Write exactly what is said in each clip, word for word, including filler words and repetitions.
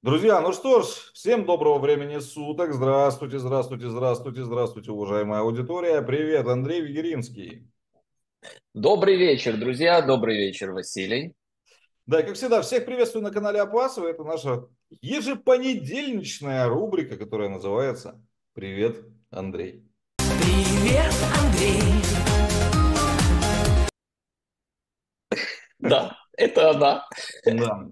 Друзья, ну что ж, всем доброго времени суток. Здравствуйте, здравствуйте, здравствуйте, здравствуйте, уважаемая аудитория. Привет, Андрей Вигиринский. Добрый вечер, друзья. Добрый вечер, Василий. Да, и как всегда, всех приветствую на канале Апасова. Это наша ежепонедельничная рубрика, которая называется «Привет, Андрей». Привет, Андрей. Да, это она. Да.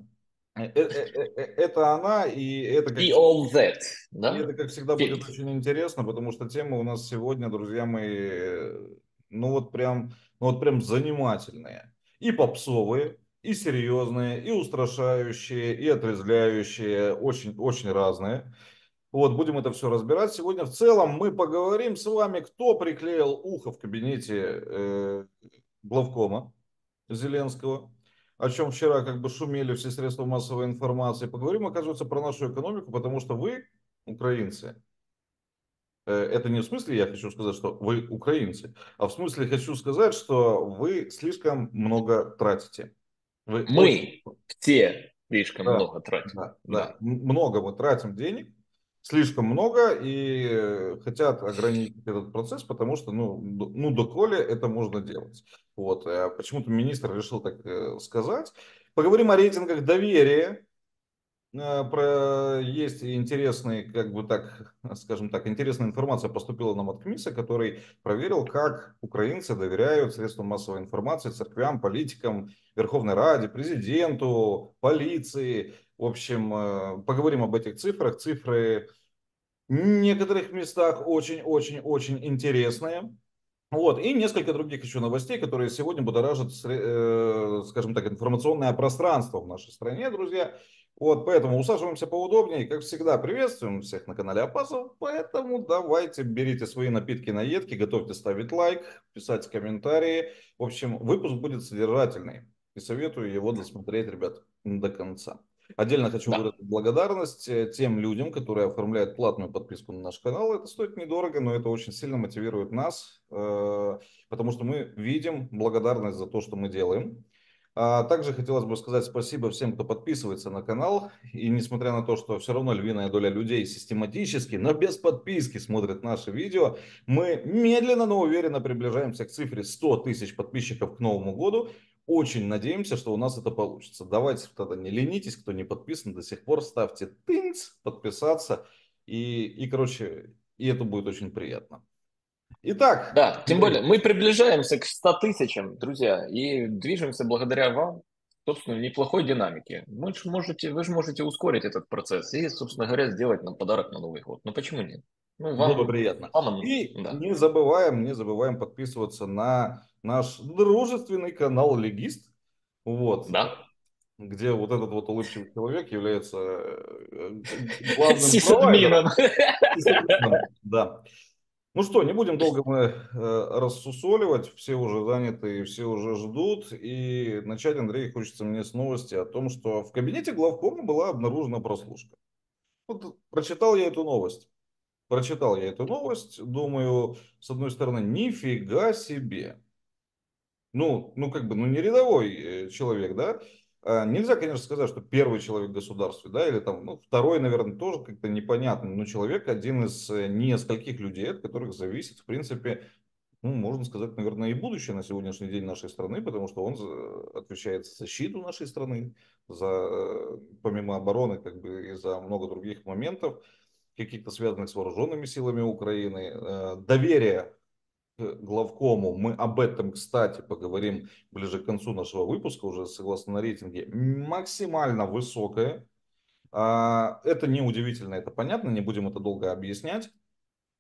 Это она, и это, как, all that, да? Это, как всегда, будет Be. очень интересно, потому что тема у нас сегодня, друзья мои, ну вот прям, ну вот прям занимательные. И попсовые, и серьезные, и устрашающие, и отрезвляющие, очень-очень разные. Вот, будем это все разбирать. Сегодня в целом мы поговорим с вами, кто приклеил ухо в кабинете э, главкома Зеленского, о чем вчера как бы шумели все средства массовой информации. Поговорим, оказывается, про нашу экономику, потому что вы, украинцы, это не в смысле я хочу сказать, что вы украинцы, а в смысле хочу сказать, что вы слишком много тратите. Вы мы очень... все слишком да, много тратим. Да, да. Да. Много мы тратим денег, слишком много, и хотят ограничить этот процесс, потому что, ну, ну доколе это можно делать. Вот. Почему-то министр решил так сказать. Поговорим о рейтингах доверия. Про... Есть интересные, как бы так, скажем так, интересная информация поступила нам от КМИСа, который проверил, как украинцы доверяют средствам массовой информации, церквям, политикам, Верховной Раде, президенту, полиции. В общем, поговорим об этих цифрах. Цифры в некоторых местах очень-очень-очень интересные. Вот. И несколько других еще новостей, которые сегодня будоражат, скажем так, информационное пространство в нашей стране, друзья. Вот, поэтому усаживаемся поудобнее. Как всегда, приветствуем всех на канале Апасов. Поэтому давайте берите свои напитки на едки, готовьте ставить лайк, писать комментарии. В общем, выпуск будет содержательный. И советую его досмотреть, ребят, до конца. Отдельно хочу да. выразить благодарность тем людям, которые оформляют платную подписку на наш канал. Это стоит недорого, но это очень сильно мотивирует нас, потому что мы видим благодарность за то, что мы делаем. Также хотелось бы сказать спасибо всем, кто подписывается на канал. И несмотря на то, что все равно львиная доля людей систематически, но без подписки смотрят наши видео, мы медленно, но уверенно приближаемся к цифре сто тысяч подписчиков к Новому году. Очень надеемся, что у нас это получится. Давайте тогда не ленитесь, кто не подписан до сих пор, ставьте тынц, подписаться. И, и короче, и это будет очень приятно. Итак. Да, тем более мы приближаемся к сто тысячам, друзья, и движемся благодаря вам, собственно, в неплохой динамике. Вы же можете, вы же можете ускорить этот процесс и, собственно говоря, сделать нам подарок на Новый год. Ну почему нет? Ну, вам было приятно. Вам, и да. не забываем, не забываем подписываться на наш дружественный канал Легист. Вот. Да. Где вот этот вот улыбчивый человек является главным сисадмином. Да. Ну что, не будем долго мы э, рассусоливать, все уже заняты, все уже ждут. И начать, Андрей, хочется мне с новости о том, что в кабинете главкома была обнаружена прослушка. Вот, прочитал я эту новость. Прочитал я эту новость, думаю, с одной стороны, нифига себе. Ну, ну как бы, ну не рядовой человек, да? А нельзя, конечно, сказать, что первый человек в государстве, да, или там, ну, второй, наверное, тоже как-то непонятно, но человек один из нескольких людей, от которых зависит, в принципе, ну, можно сказать, наверное, и будущее на сегодняшний день нашей страны, потому что он отвечает за защиту нашей страны, за, помимо обороны, как бы, и за много других моментов, каких-то связанных с вооруженными силами Украины. Доверие к главкому, мы об этом, кстати, поговорим ближе к концу нашего выпуска, уже согласно рейтинге, максимально высокое. Это неудивительно, это понятно, не будем это долго объяснять.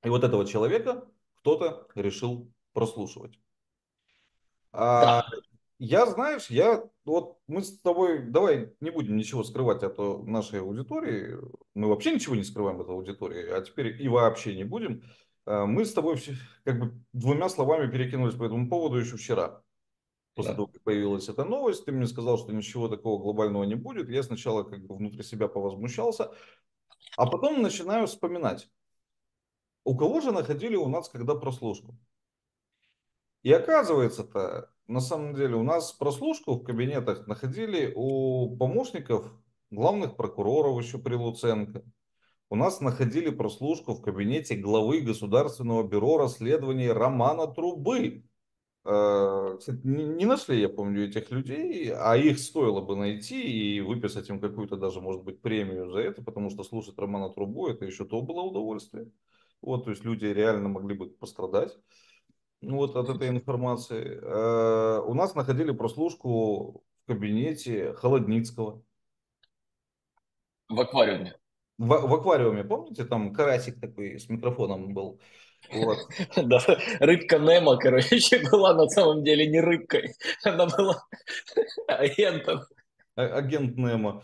И вот этого человека кто-то решил прослушивать. Да. Я, знаешь, я вот мы с тобой, давай не будем ничего скрывать от нашей аудитории, мы вообще ничего не скрываем от аудитории, а теперь и вообще не будем. Мы с тобой как бы двумя словами перекинулись по этому поводу еще вчера. После да. того, как появилась эта новость, ты мне сказал, что ничего такого глобального не будет. Я сначала как бы внутри себя повозмущался, а потом начинаю вспоминать, у кого же находили у нас когда прослушку. И оказывается-то, на самом деле, у нас прослушку в кабинетах находили у помощников главных прокуроров еще при Луценко. У нас находили прослушку в кабинете главы Государственного бюро расследований Романа Трубы. Кстати, не нашли, я помню, этих людей, а их стоило бы найти и выписать им какую-то даже, может быть, премию за это, потому что слушать Романа Трубу — это еще то было удовольствие. Вот, то есть люди реально могли бы пострадать вот от этой информации. У нас находили прослушку в кабинете Холодницкого. В аквариуме. В, в аквариуме, помните, там карасик такой с микрофоном был. Вот. Да, рыбка Немо, короче, была на самом деле не рыбкой, она была агентом. А, агент Немо.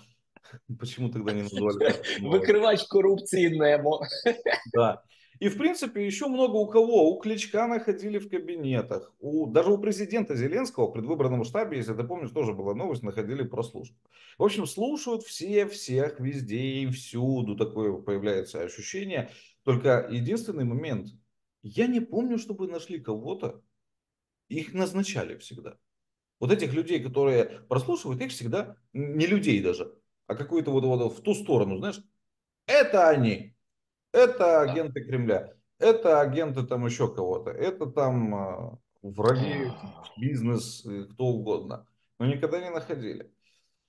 Почему тогда не назвали? Выкрывач коррупции Немо. Да. И, в принципе, еще много у кого. У Кличка находили в кабинетах. У, даже у президента Зеленского в предвыборном штабе, если ты помнишь, тоже была новость, находили прослушку. В общем, слушают все, всех, везде и всюду. Такое появляется ощущение. Только единственный момент. Я не помню, чтобы нашли кого-то. Их назначали всегда. Вот этих людей, которые прослушивают, их всегда, не людей даже, а какую-то вот, вот в ту сторону, знаешь, это они. Это агенты Кремля, это агенты там еще кого-то, это там враги, бизнес, кто угодно. Но никогда не находили.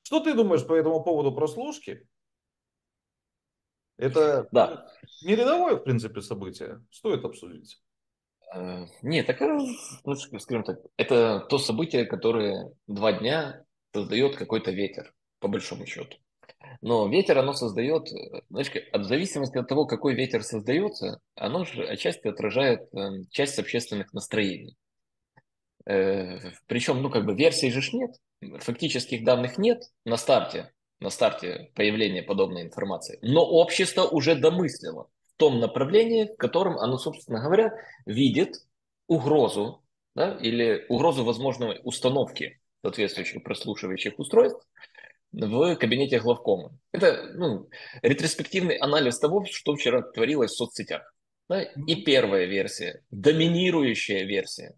Что ты думаешь по этому поводу прослушки? Это да. не рядовое, в принципе, событие. Стоит обсудить. Нет, так, скажем так, это то событие, которое два дня создает какой-то ветер, по большому счету. Но ветер, оно создает, знаешь, в зависимости от того, какой ветер создается, оно же отчасти отражает часть общественных настроений. Причем, ну, как бы версий же нет, фактических данных нет на старте, на старте появления подобной информации. Но общество уже домыслило в том направлении, в котором оно, собственно говоря, видит угрозу, да, или угрозу возможной установки соответствующих прослушивающих устройств в кабинете главкома. Это, ну, ретроспективный анализ того, что вчера творилось в соцсетях. Да? И первая версия, доминирующая версия.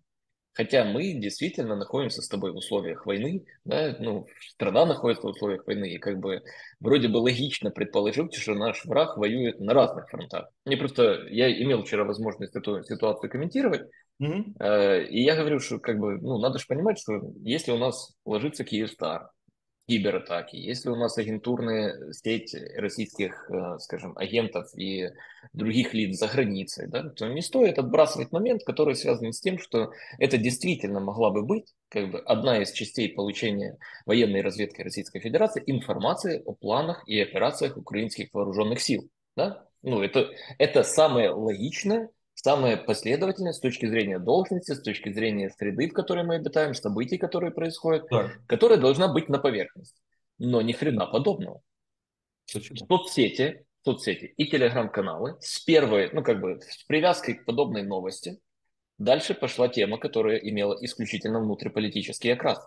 Хотя мы действительно находимся с тобой в условиях войны, да? Ну, страна находится в условиях войны, и как бы вроде бы логично предположить, что наш враг воюет на разных фронтах. Мне просто, я имел вчера возможность эту ситуацию комментировать, mm-hmm. и я говорю, что как бы, ну, надо же понимать, что если у нас ложится Киевстар, кибератаки, если у нас агентурная сеть российских, скажем, агентов и других лиц за границей, да, то не стоит отбрасывать момент, который связан с тем, что это действительно могла бы быть как бы одна из частей получения военной разведки Российской Федерации информации о планах и операциях украинских вооруженных сил. Да? Ну, это, это самое логичное, самое последовательное с точки зрения должности, с точки зрения среды, в которой мы обитаем, событий, которые происходят, да. которая должна быть на поверхности. Но ни хрена подобного. Почему? Соцсети, соцсети и телеграм-каналы с первой, ну как бы с привязкой к подобной новости, дальше пошла тема, которая имела исключительно внутриполитический окрас.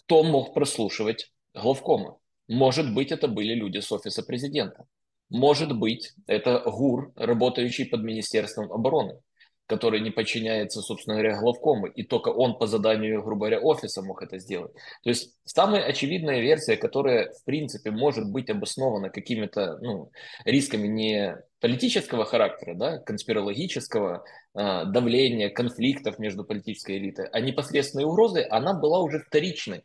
Кто мог прослушивать главкома? Может быть, это были люди с офиса президента. Может быть, это ГУР, работающий под Министерством обороны, который не подчиняется, собственно говоря, главкому, и только он по заданию, грубо говоря, офиса мог это сделать. То есть самая очевидная версия, которая, в принципе, может быть обоснована какими-то, ну, рисками не политического характера, да, конспирологического э, давления, конфликтов между политической элитой, а непосредственной угрозой, она была уже вторичной.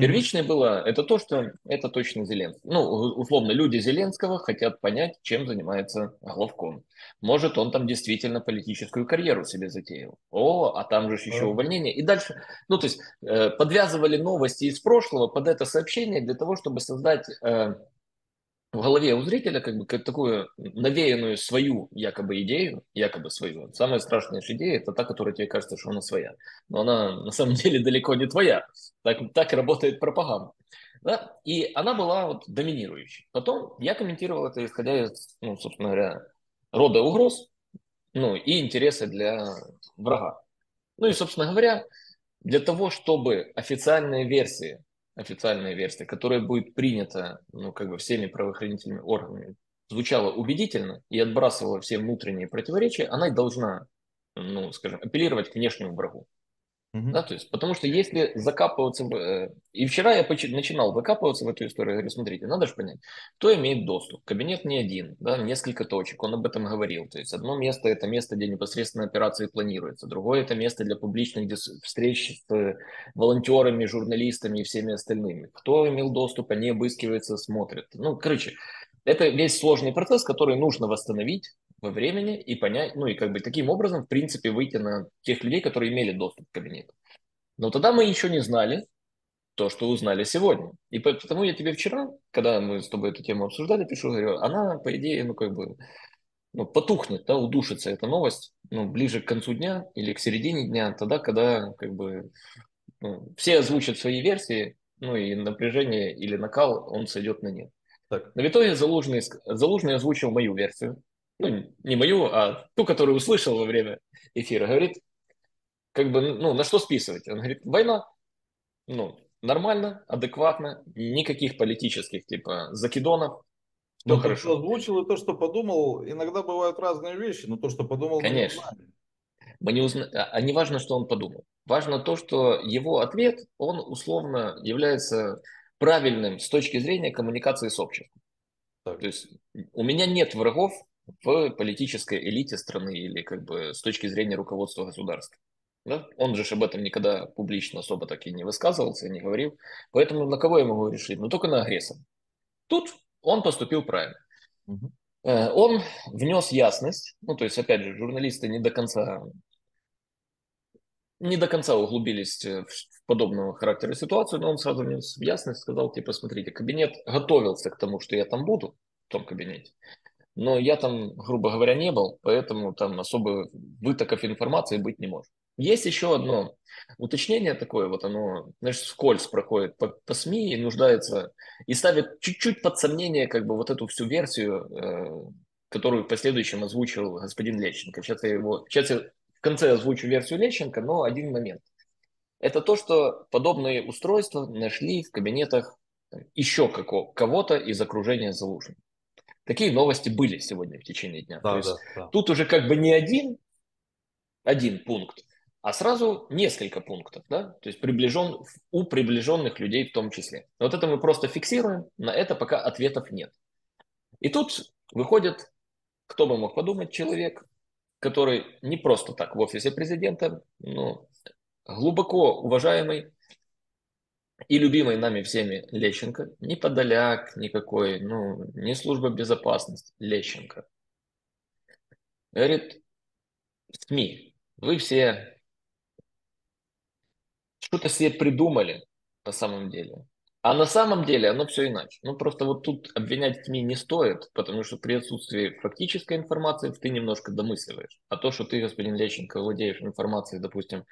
Первичное было это то, что это точно Зеленский. Ну, условно, люди Зеленского хотят понять, чем занимается главком. Может, он там действительно политическую карьеру себе затеял. О, а там же еще увольнение. И дальше, ну, то есть, э, подвязывали новости из прошлого под это сообщение для того, чтобы создать э, в голове у зрителя как бы как такую навеянную свою якобы идею, якобы свою. Самая страшная же идея – это та, которая тебе кажется, что она своя. Но она на самом деле далеко не твоя. Так, так работает пропаганда. Да? И она была вот доминирующей. Потом я комментировал это, исходя из, ну, собственно говоря, рода угроз, ну, и интереса для врага. Ну и, собственно говоря, для того, чтобы официальные версии официальная версия, которая будет принята, ну, как бы всеми правоохранительными органами, звучала убедительно и отбрасывала все внутренние противоречия, она должна, ну, скажем, апеллировать к внешнему врагу. Угу. Да, то есть, потому что если закапываться... В... И вчера я начинал закапываться в эту историю, говорю, смотрите, надо же понять, кто имеет доступ. Кабинет не один, да, несколько точек, он об этом говорил. То есть одно место – это место, где непосредственно операции планируются, другое – это место для публичных дис... встреч с волонтерами, журналистами и всеми остальными. Кто имел доступ, они обыскиваются, смотрят. Ну, короче, это весь сложный процесс, который нужно восстановить во времени и понять, ну и как бы таким образом, в принципе, выйти на тех людей, которые имели доступ к кабинету. Но тогда мы еще не знали то, что узнали сегодня. И потому я тебе вчера, когда мы с тобой эту тему обсуждали, пишу, говорю, она, по идее, ну как бы ну, потухнет, да, удушится эта новость, ну, ближе к концу дня или к середине дня, тогда, когда как бы ну, все озвучат свои версии, ну и напряжение или накал, он сойдет на нет. Так. Но в итоге Залужный, Залужный озвучил мою версию. Ну, не мою, а ту, которую услышал во время эфира, говорит, как бы, ну, на что списывать? Он говорит, война, ну, нормально, адекватно, никаких политических, типа, закидонов, все ну, хорошо. То, что озвучил, и то, что подумал, иногда бывают разные вещи, но то, что подумал, конечно. Мы не узнали. Мы не узна... А не важно, что он подумал. Важно то, что его ответ, он условно является правильным с точки зрения коммуникации с обществом. Так. То есть у меня нет врагов в политической элите страны или как бы с точки зрения руководства государства. Да? Он же об этом никогда публично особо так и не высказывался, и не говорил. Поэтому на кого я могу решить? Ну, только на агрессора. Тут он поступил правильно. Угу. Он внес ясность. Ну, то есть, опять же, журналисты не до конца, не до конца углубились в подобного характера ситуацию, но он сразу внес ясность, сказал, типа, смотрите, кабинет готовился к тому, что я там буду, в том кабинете. Но я там, грубо говоря, не был, поэтому там особо вытоков информации быть не может. Есть еще одно уточнение такое, вот оно, знаешь, вскользь проходит по, по СМИ и нуждается, и ставит чуть-чуть под сомнение как бы вот эту всю версию, э, которую в последующем озвучил господин Лещенко. Сейчас я, его, сейчас я в конце озвучу версию Лещенко, но один момент. Это то, что подобные устройства нашли в кабинетах еще кого-то из окружения Залужного. Такие новости были сегодня в течение дня. Да, то есть, да, да. Тут уже как бы не один, один пункт, а сразу несколько пунктов, да? То есть приближен, у приближенных людей в том числе. Вот это мы просто фиксируем, на это пока ответов нет. И тут выходит, кто бы мог подумать, человек, который не просто так в офисе президента, но глубоко уважаемый и любимый нами всеми Лещенко, не Подоляк никакой, ну, не служба безопасности, Лещенко. Говорит, СМИ, вы все что-то себе придумали на самом деле. А на самом деле оно все иначе. Ну, просто вот тут обвинять СМИ не стоит, потому что при отсутствии фактической информации ты немножко домысливаешь. А то, что ты, господин Лещенко, владеешь информацией, допустим,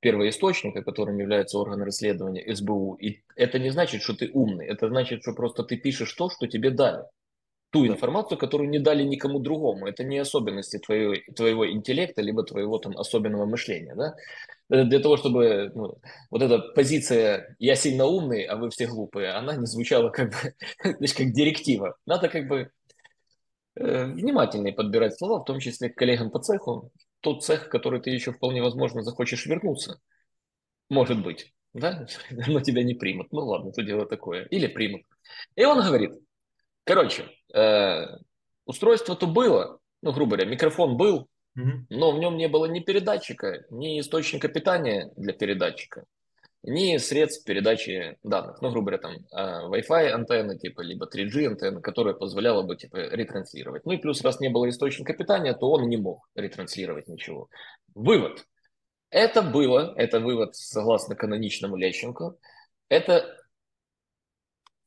первоисточника, которым являются органы расследования СБУ, и это не значит, что ты умный, это значит, что просто ты пишешь то, что тебе дали. Ту да. информацию, которую не дали никому другому. Это не особенности твоего, твоего интеллекта, либо твоего там особенного мышления. Да? Для того, чтобы ну, вот эта позиция «я сильно умный, а вы все глупые», она не звучала как бы, значит, как директива. Надо как бы э, внимательнее подбирать слова, в том числе к коллегам по цеху, тот цех, в который ты еще вполне возможно захочешь вернуться. Может быть, да? Но тебя не примут. Ну ладно, то дело такое. Или примут. И он говорит, короче, э, устройство-то было, ну, грубо говоря, микрофон был, mm-hmm. но в нем не было ни передатчика, ни источника питания для передатчика, ни средств передачи данных. Ну, грубо говоря, там э, Wi-Fi антенна, типа, либо три джи антенна, которая позволяла бы, типа, ретранслировать. Ну и плюс, раз не было источника питания, то он не мог ретранслировать ничего. Вывод. Это было, это вывод, согласно каноничному Лещенко, это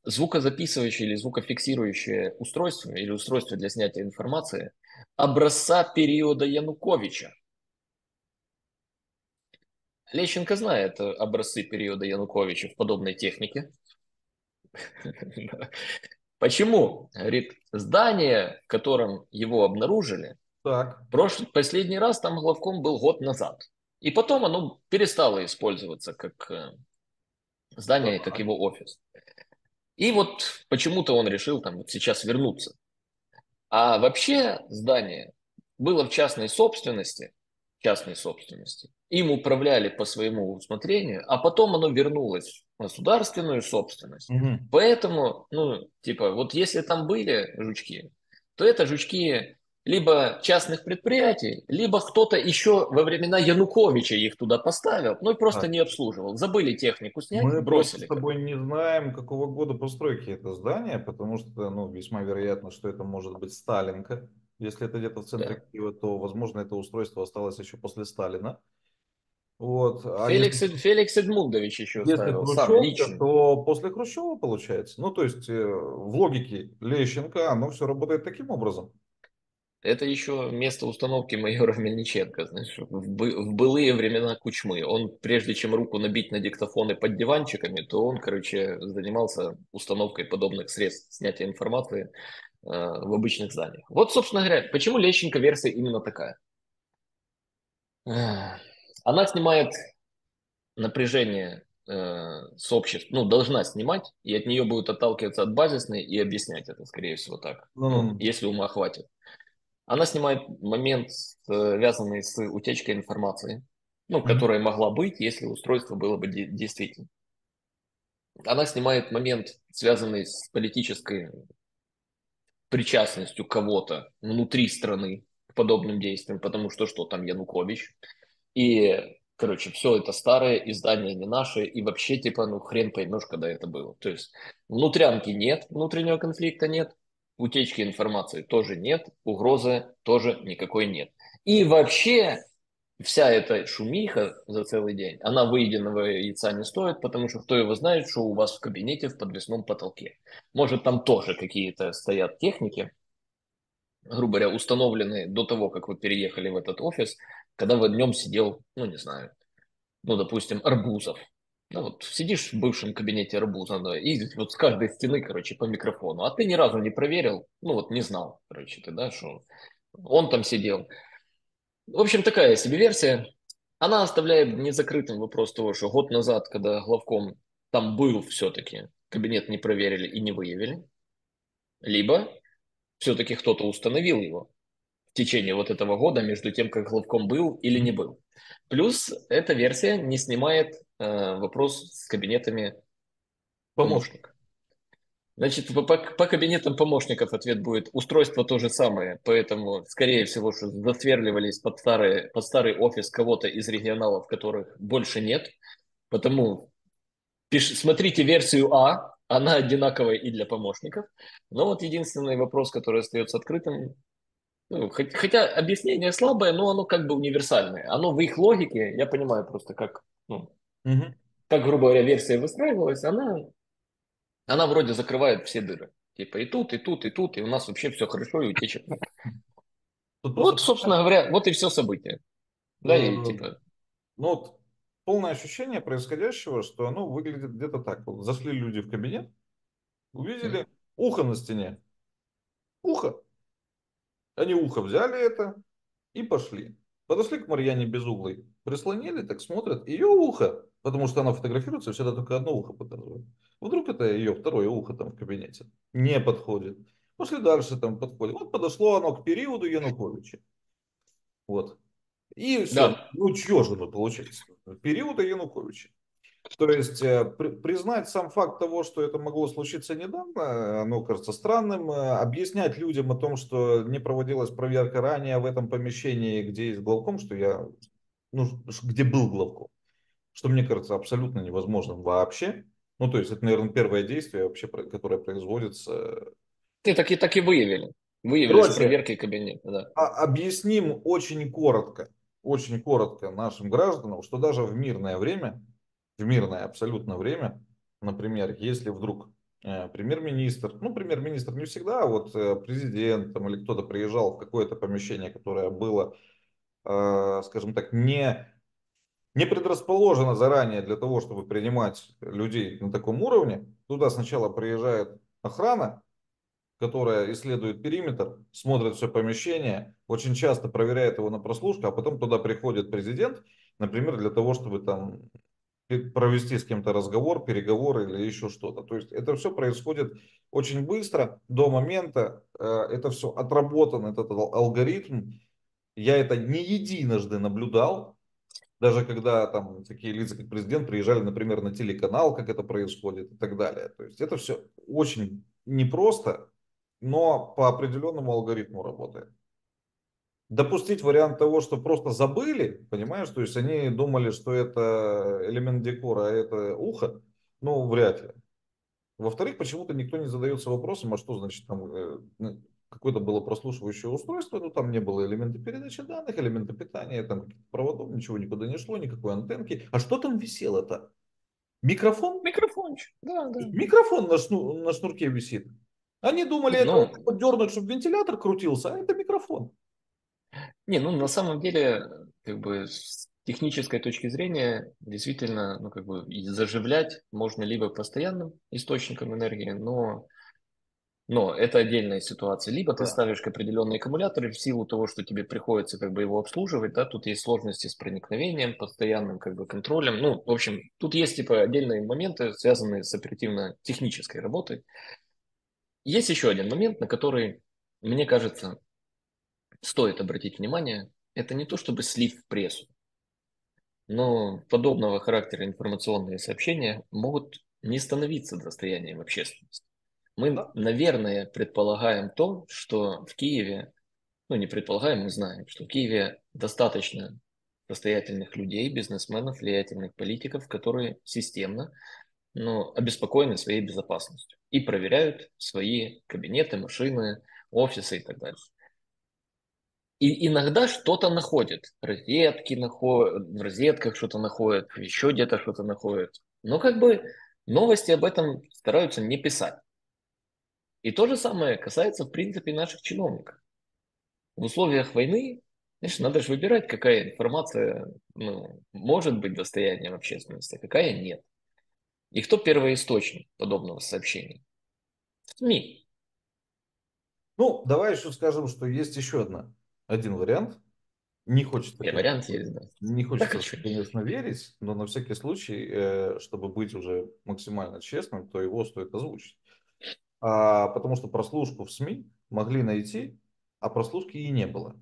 звукозаписывающее или звукофиксирующее устройство или устройство для снятия информации образца периода Януковича. Лещенко знает образцы периода Януковича в подобной технике. Почему? Говорит, здание, в котором его обнаружили, последний раз там главком был год назад. И потом оно перестало использоваться как здание, как его офис. И вот почему-то он решил там вот сейчас вернуться. А вообще здание было в частной собственности частной собственности. Им управляли по своему усмотрению, а потом оно вернулось в государственную собственность. Угу. Поэтому, ну, типа, вот если там были жучки, то это жучки либо частных предприятий, либо кто-то еще во времена Януковича их туда поставил, ну и просто а. не обслуживал. Забыли технику снять, мы бросили. Мы с тобой не знаем, какого года постройки это здание, потому что, ну, весьма вероятно, что это может быть Сталинка. Если это где-то в центре да. Киева, то, возможно, это устройство осталось еще после Сталина. Вот. А Феликс, если... Феликс Эдмундович еще ставил, сам лично. То после Хрущева получается. Ну, то есть, в логике Лещенко оно все работает таким образом. Это еще место установки майора Мельниченко, знаешь, в, бы, в былые времена Кучмы. Он, прежде чем руку набить на диктофоны под диванчиками, то он, короче, занимался установкой подобных средств снятия информации э, в обычных зданиях. Вот, собственно говоря, почему Лещенко версия именно такая? Она снимает напряжение э, с обществ, ну, должна снимать, и от нее будут отталкиваться от базисной и объяснять это, скорее всего, так, mm-hmm. если ума хватит. Она снимает момент, связанный с утечкой информации, ну, которая могла быть, если устройство было бы действительно. Она снимает момент, связанный с политической причастностью кого-то внутри страны к подобным действиям, потому что что там Янукович. И, короче, все это старое, издание не наше, и вообще, типа, ну, хрен поймешь, когда это было. То есть внутрянки нет, внутреннего конфликта нет. Утечки информации тоже нет, угрозы тоже никакой нет. И вообще вся эта шумиха за целый день, она выеденного яйца не стоит, потому что кто его знает, что у вас в кабинете в подвесном потолке. Может, там тоже какие-то стоят техники, грубо говоря, установленные до того, как вы переехали в этот офис, когда вы днем сидел, ну не знаю, ну допустим, Арбузов. Ну, вот, сидишь в бывшем кабинете Арбузова и вот с каждой стены, короче, по микрофону, а ты ни разу не проверил, ну вот не знал, короче, ты, да, что он там сидел. В общем, такая себе версия. Она оставляет незакрытым вопрос того, что год назад, когда главком там был все-таки, кабинет не проверили и не выявили, либо все-таки кто-то установил его в течение вот этого года между тем, как главком был или не был. Плюс эта версия не снимает э, вопрос с кабинетами помощников. Значит, по, по кабинетам помощников ответ будет: устройство то же самое, поэтому, скорее всего, что засверливались под, старые, под старый офис кого-то из регионалов, которых больше нет. Потому пиш, смотрите версию А, она одинаковая и для помощников. Но вот единственный вопрос, который остается открытым, ну, хотя объяснение слабое, но оно как бы универсальное. Оно в их логике, я понимаю просто, как, ну, угу. как, грубо говоря, версия выстраивалась, она, она вроде закрывает все дыры. Типа и тут, и тут, и тут, и у нас вообще все хорошо, и утечек. Вот, собственно говоря, вот и все события. Да, и типа... Ну, вот полное ощущение происходящего, что оно выглядит где-то так. Вот зашли люди в кабинет, увидели ухо на стене. Ухо. Они ухо взяли это и пошли. Подошли к Марьяне Безуглой, прислонили, так смотрят, ее ухо, потому что она фотографируется, всегда только одно ухо показывает. Вдруг это ее второе ухо там в кабинете. Не подходит. Пошли дальше, там подходит. Вот подошло оно к периоду Януковича. Вот. И все. Да. Ну, чье же оно получается? Периода Януковича. То есть признать сам факт того, что это могло случиться недавно, оно кажется странным. Объяснять людям о том, что не проводилась проверка ранее в этом помещении, где есть главком, что я, ну, где был главком, что мне кажется абсолютно невозможным вообще. Ну, то есть это, наверное, первое действие вообще, которое производится. Ты так и, так и выявили. Выявили с проверкой кабинета. Да. А, объясним очень коротко, очень коротко нашим гражданам, что даже в мирное время в мирное абсолютно время, например, если вдруг э, премьер-министр, ну, премьер-министр не всегда, а вот э, президент там, или кто-то приезжал в какое-то помещение, которое было, э, скажем так, не, не предрасположено заранее для того, чтобы принимать людей на таком уровне, туда сначала приезжает охрана, которая исследует периметр, смотрит все помещение, очень часто проверяет его на прослушку, а потом туда приходит президент, например, для того, чтобы там... провести с кем-то разговор, переговоры или еще что-то. То есть это все происходит очень быстро, до момента, это все отработан, этот алгоритм, Я это не единожды наблюдал, даже когда там такие лица, как президент, приезжали, например, на телеканал, как это происходит и так далее. То есть это все очень непросто, но по определенному алгоритму работает. Допустить вариант того, что просто забыли, понимаешь, то есть они думали, что это элемент декора, а это ухо, ну, вряд ли. Во-вторых, почему-то никто не задается вопросом, а что значит там какое-то было прослушивающее устройство, ну там не было элемента передачи данных, элемента питания, там каких-то проводов, ничего никуда не шло, никакой антенки. А что там висело-то? Микрофон? Микрофончик, да, да. Микрофон на, шну... на шнурке висит. Они думали, Но... это поддернуть, чтобы вентилятор крутился, а это микрофон. Не, ну на самом деле, как бы с технической точки зрения, действительно, ну как бы заживлять можно либо постоянным источником энергии, но, но это отдельная ситуация. Либо да. ты ставишь к определенный аккумулятор, и в силу того, что тебе приходится как бы его обслуживать, да, тут есть сложности с проникновением, постоянным как бы контролем. Ну, в общем, тут есть типа отдельные моменты, связанные с оперативно-технической работой. Есть еще один момент, на который, мне кажется, стоит обратить внимание, это не то чтобы слив в прессу, но подобного характера информационные сообщения могут не становиться достоянием общественности. Мы, да. наверное, предполагаем то, что в Киеве, ну не предполагаем, мы знаем, что в Киеве достаточно состоятельных людей, бизнесменов, влиятельных политиков, которые системно, но обеспокоены своей безопасностью и проверяют свои кабинеты, машины, офисы и так далее. И иногда что-то находят, розетки находят, в розетках что-то находят, еще где-то что-то находят. Но как бы новости об этом стараются не писать. И то же самое касается, в принципе, наших чиновников. В условиях войны, знаешь, надо же выбирать, какая информация, ну, может быть достоянием общественности, а какая нет. И кто первый источник подобного сообщения? СМИ. Ну, давай еще скажем, что есть еще одна. Один вариант. Не хочется, я вариант есть, да. не хочется конечно, верить, но на всякий случай, чтобы быть уже максимально честным, то его стоит озвучить. А, потому что прослушку в СМИ могли найти, а прослушки и не было.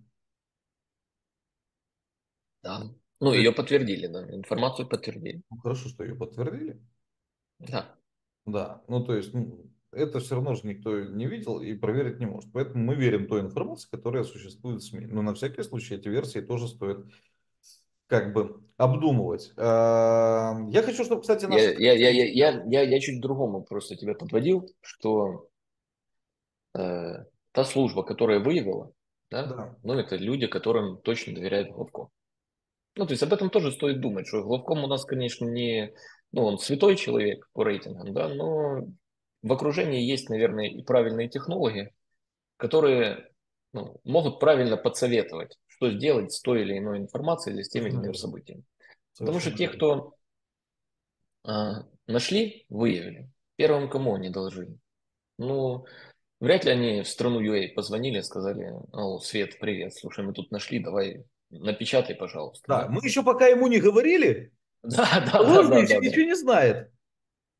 Да. Ну, ее подтвердили, да. Информацию подтвердили. Ну, хорошо, что ее подтвердили. Да. Да. Ну, то есть... Ну, это все равно же никто не видел и проверить не может. Поэтому мы верим той информации, которая существует в СМИ. Но на всякий случай эти версии тоже стоит как бы обдумывать. Я хочу, чтобы, кстати... Наши... Я, я, я, я, я, я чуть другому просто тебя подводил, что э, та служба, которая выявила, да, да. ну это люди, которым точно доверяют Главком. Ну то есть об этом тоже стоит думать, что Главком у нас, конечно, не... Ну он святой человек по рейтингам, да, но... В окружении есть, наверное, и правильные технологи, которые ну, могут правильно подсоветовать, что сделать с той или иной информацией или с теми или иными событиями. Потому что те, кто а, нашли, выявили, первым кому они должны. Ну, вряд ли они в страну ю а позвонили, сказали: «Алло, Свет, привет, слушай, мы тут нашли, давай напечатай, пожалуйста». Да, мы еще пока ему не говорили, да, да, он да, еще да, ничего да. не знает.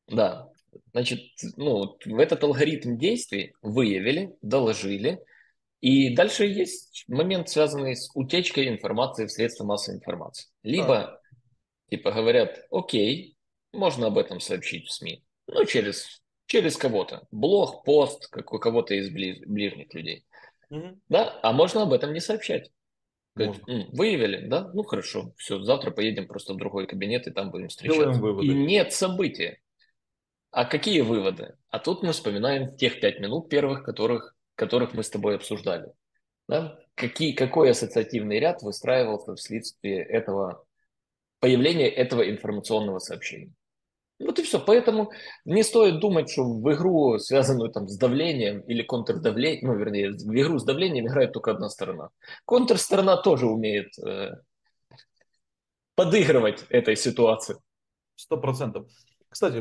Да. Значит, ну, в этот алгоритм действий выявили, доложили. И дальше есть момент, связанный с утечкой информации в средства массовой информации. Либо, а. типа, говорят: окей, можно об этом сообщить в СМИ. Ну, через, через кого-то. Блог, пост, как у кого-то из ближ, ближних людей. Угу. Да? А можно об этом не сообщать. Говорит, выявили, да? Ну, хорошо, все, завтра поедем просто в другой кабинет и там будем встречаться. И нет события. А какие выводы? А тут мы вспоминаем тех пять минут первых, которых, которых мы с тобой обсуждали. Да? Какие, какой ассоциативный ряд выстраивался вследствие этого, появления этого информационного сообщения? Вот и все. Поэтому не стоит думать, что в игру, связанную там, с давлением или контрдавлением, ну, вернее, в игру с давлением играет только одна сторона. Контрсторона тоже умеет э, подыгрывать этой ситуации. Сто процентов. Кстати,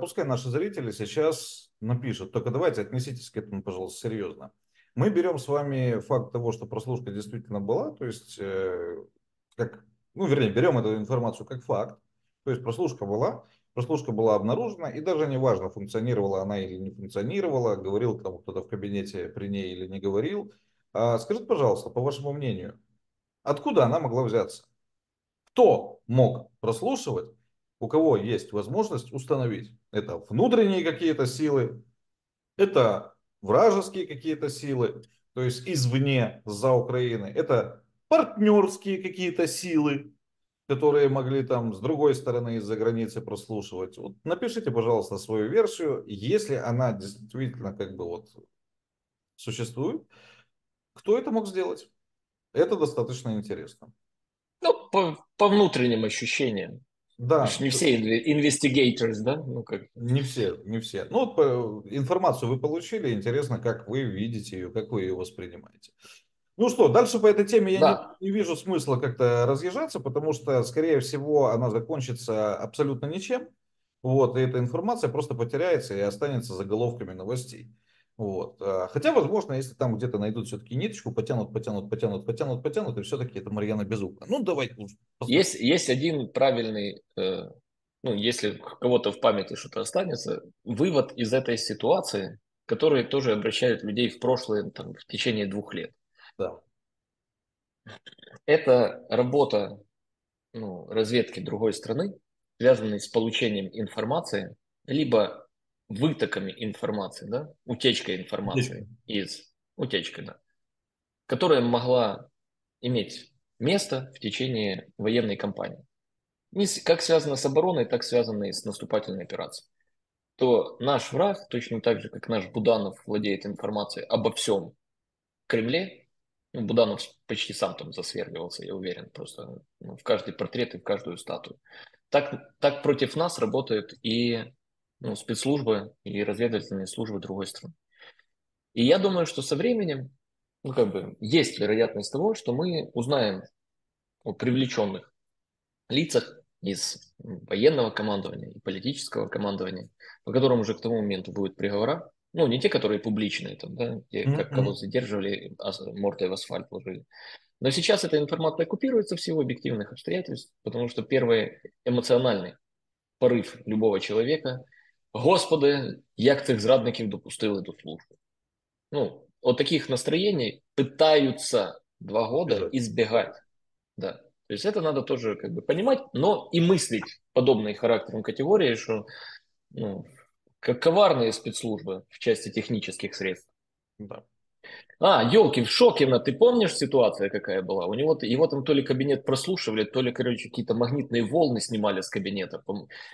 пускай наши зрители сейчас напишут, только давайте отнеситесь к этому, пожалуйста, серьезно. Мы берем с вами факт того, что прослушка действительно была, то есть, э, как, ну, вернее, берем эту информацию как факт, то есть прослушка была, прослушка была обнаружена, и даже не важно, функционировала она или не функционировала, говорил там кто-то в кабинете при ней или не говорил. А скажите, пожалуйста, по вашему мнению, Откуда она могла взяться? Кто мог прослушивать? У кого есть возможность установить? Это внутренние какие-то силы, это вражеские какие-то силы, то есть извне, за Украины, это партнерские какие-то силы, которые могли там с другой стороны из-за границы прослушивать. Вот напишите, пожалуйста, свою версию, если она действительно как бы вот существует. Кто это мог сделать? Это достаточно интересно. Ну, по, по внутренним ощущениям. Да. Не все инвестигейторы, да? Ну, как... Не все, не все. Ну, вот по, информацию вы получили, интересно, как вы видите ее, как вы ее воспринимаете. Ну что, дальше по этой теме я да. не, не вижу смысла как-то разъезжаться, потому что, скорее всего, она закончится абсолютно ничем. Вот, и эта информация просто потеряется и останется заголовками новостей. Вот. Хотя, возможно, если там где-то найдут все-таки ниточку, потянут, потянут, потянут, потянут, потянут, и все-таки это Марьяна Безугла. Ну, давай. Есть, есть один правильный, э, ну, если кого-то в памяти что-то останется, вывод из этой ситуации, который тоже обращает людей в прошлое там, в течение двух лет. Да. Это работа ну, разведки другой страны, связанной с получением информации, либо вытоками информации, да, утечкой информации утечка. из утечки, да, которая могла иметь место в течение военной кампании. Как связано с обороной, так связано и с наступательной операцией. То наш враг, точно так же, как наш Буданов владеет информацией обо всем Кремле, ну, Буданов почти сам там засвергивался, я уверен, просто ну, в каждый портрет и в каждую статую. Так, так против нас работают и Ну, спецслужбы и разведывательные службы другой страны. И я думаю, что со временем ну, как бы, есть вероятность того, что мы узнаем о привлеченных лицах из военного командования и политического командования, по которым уже к тому моменту будут приговора. Ну, не те, которые публичные, там, да, те, mm-hmm. как кого задерживали, а мордой в асфальт ложили. Но сейчас эта информация оккупируется в силу объективных обстоятельств, потому что первый эмоциональный порыв любого человека – Господи, як цих зрадників допустили до служби. Ну, от таких настроений пытаются два года избегать. Да. То есть это надо тоже как бы понимать, но и мыслить подобной характером категории, что ну, как коварные спецслужбы в части технических средств. Да. А, елки, Шокина, ты помнишь ситуация какая была? У него, его там то ли кабинет прослушивали, то ли, короче, какие-то магнитные волны снимали с кабинета,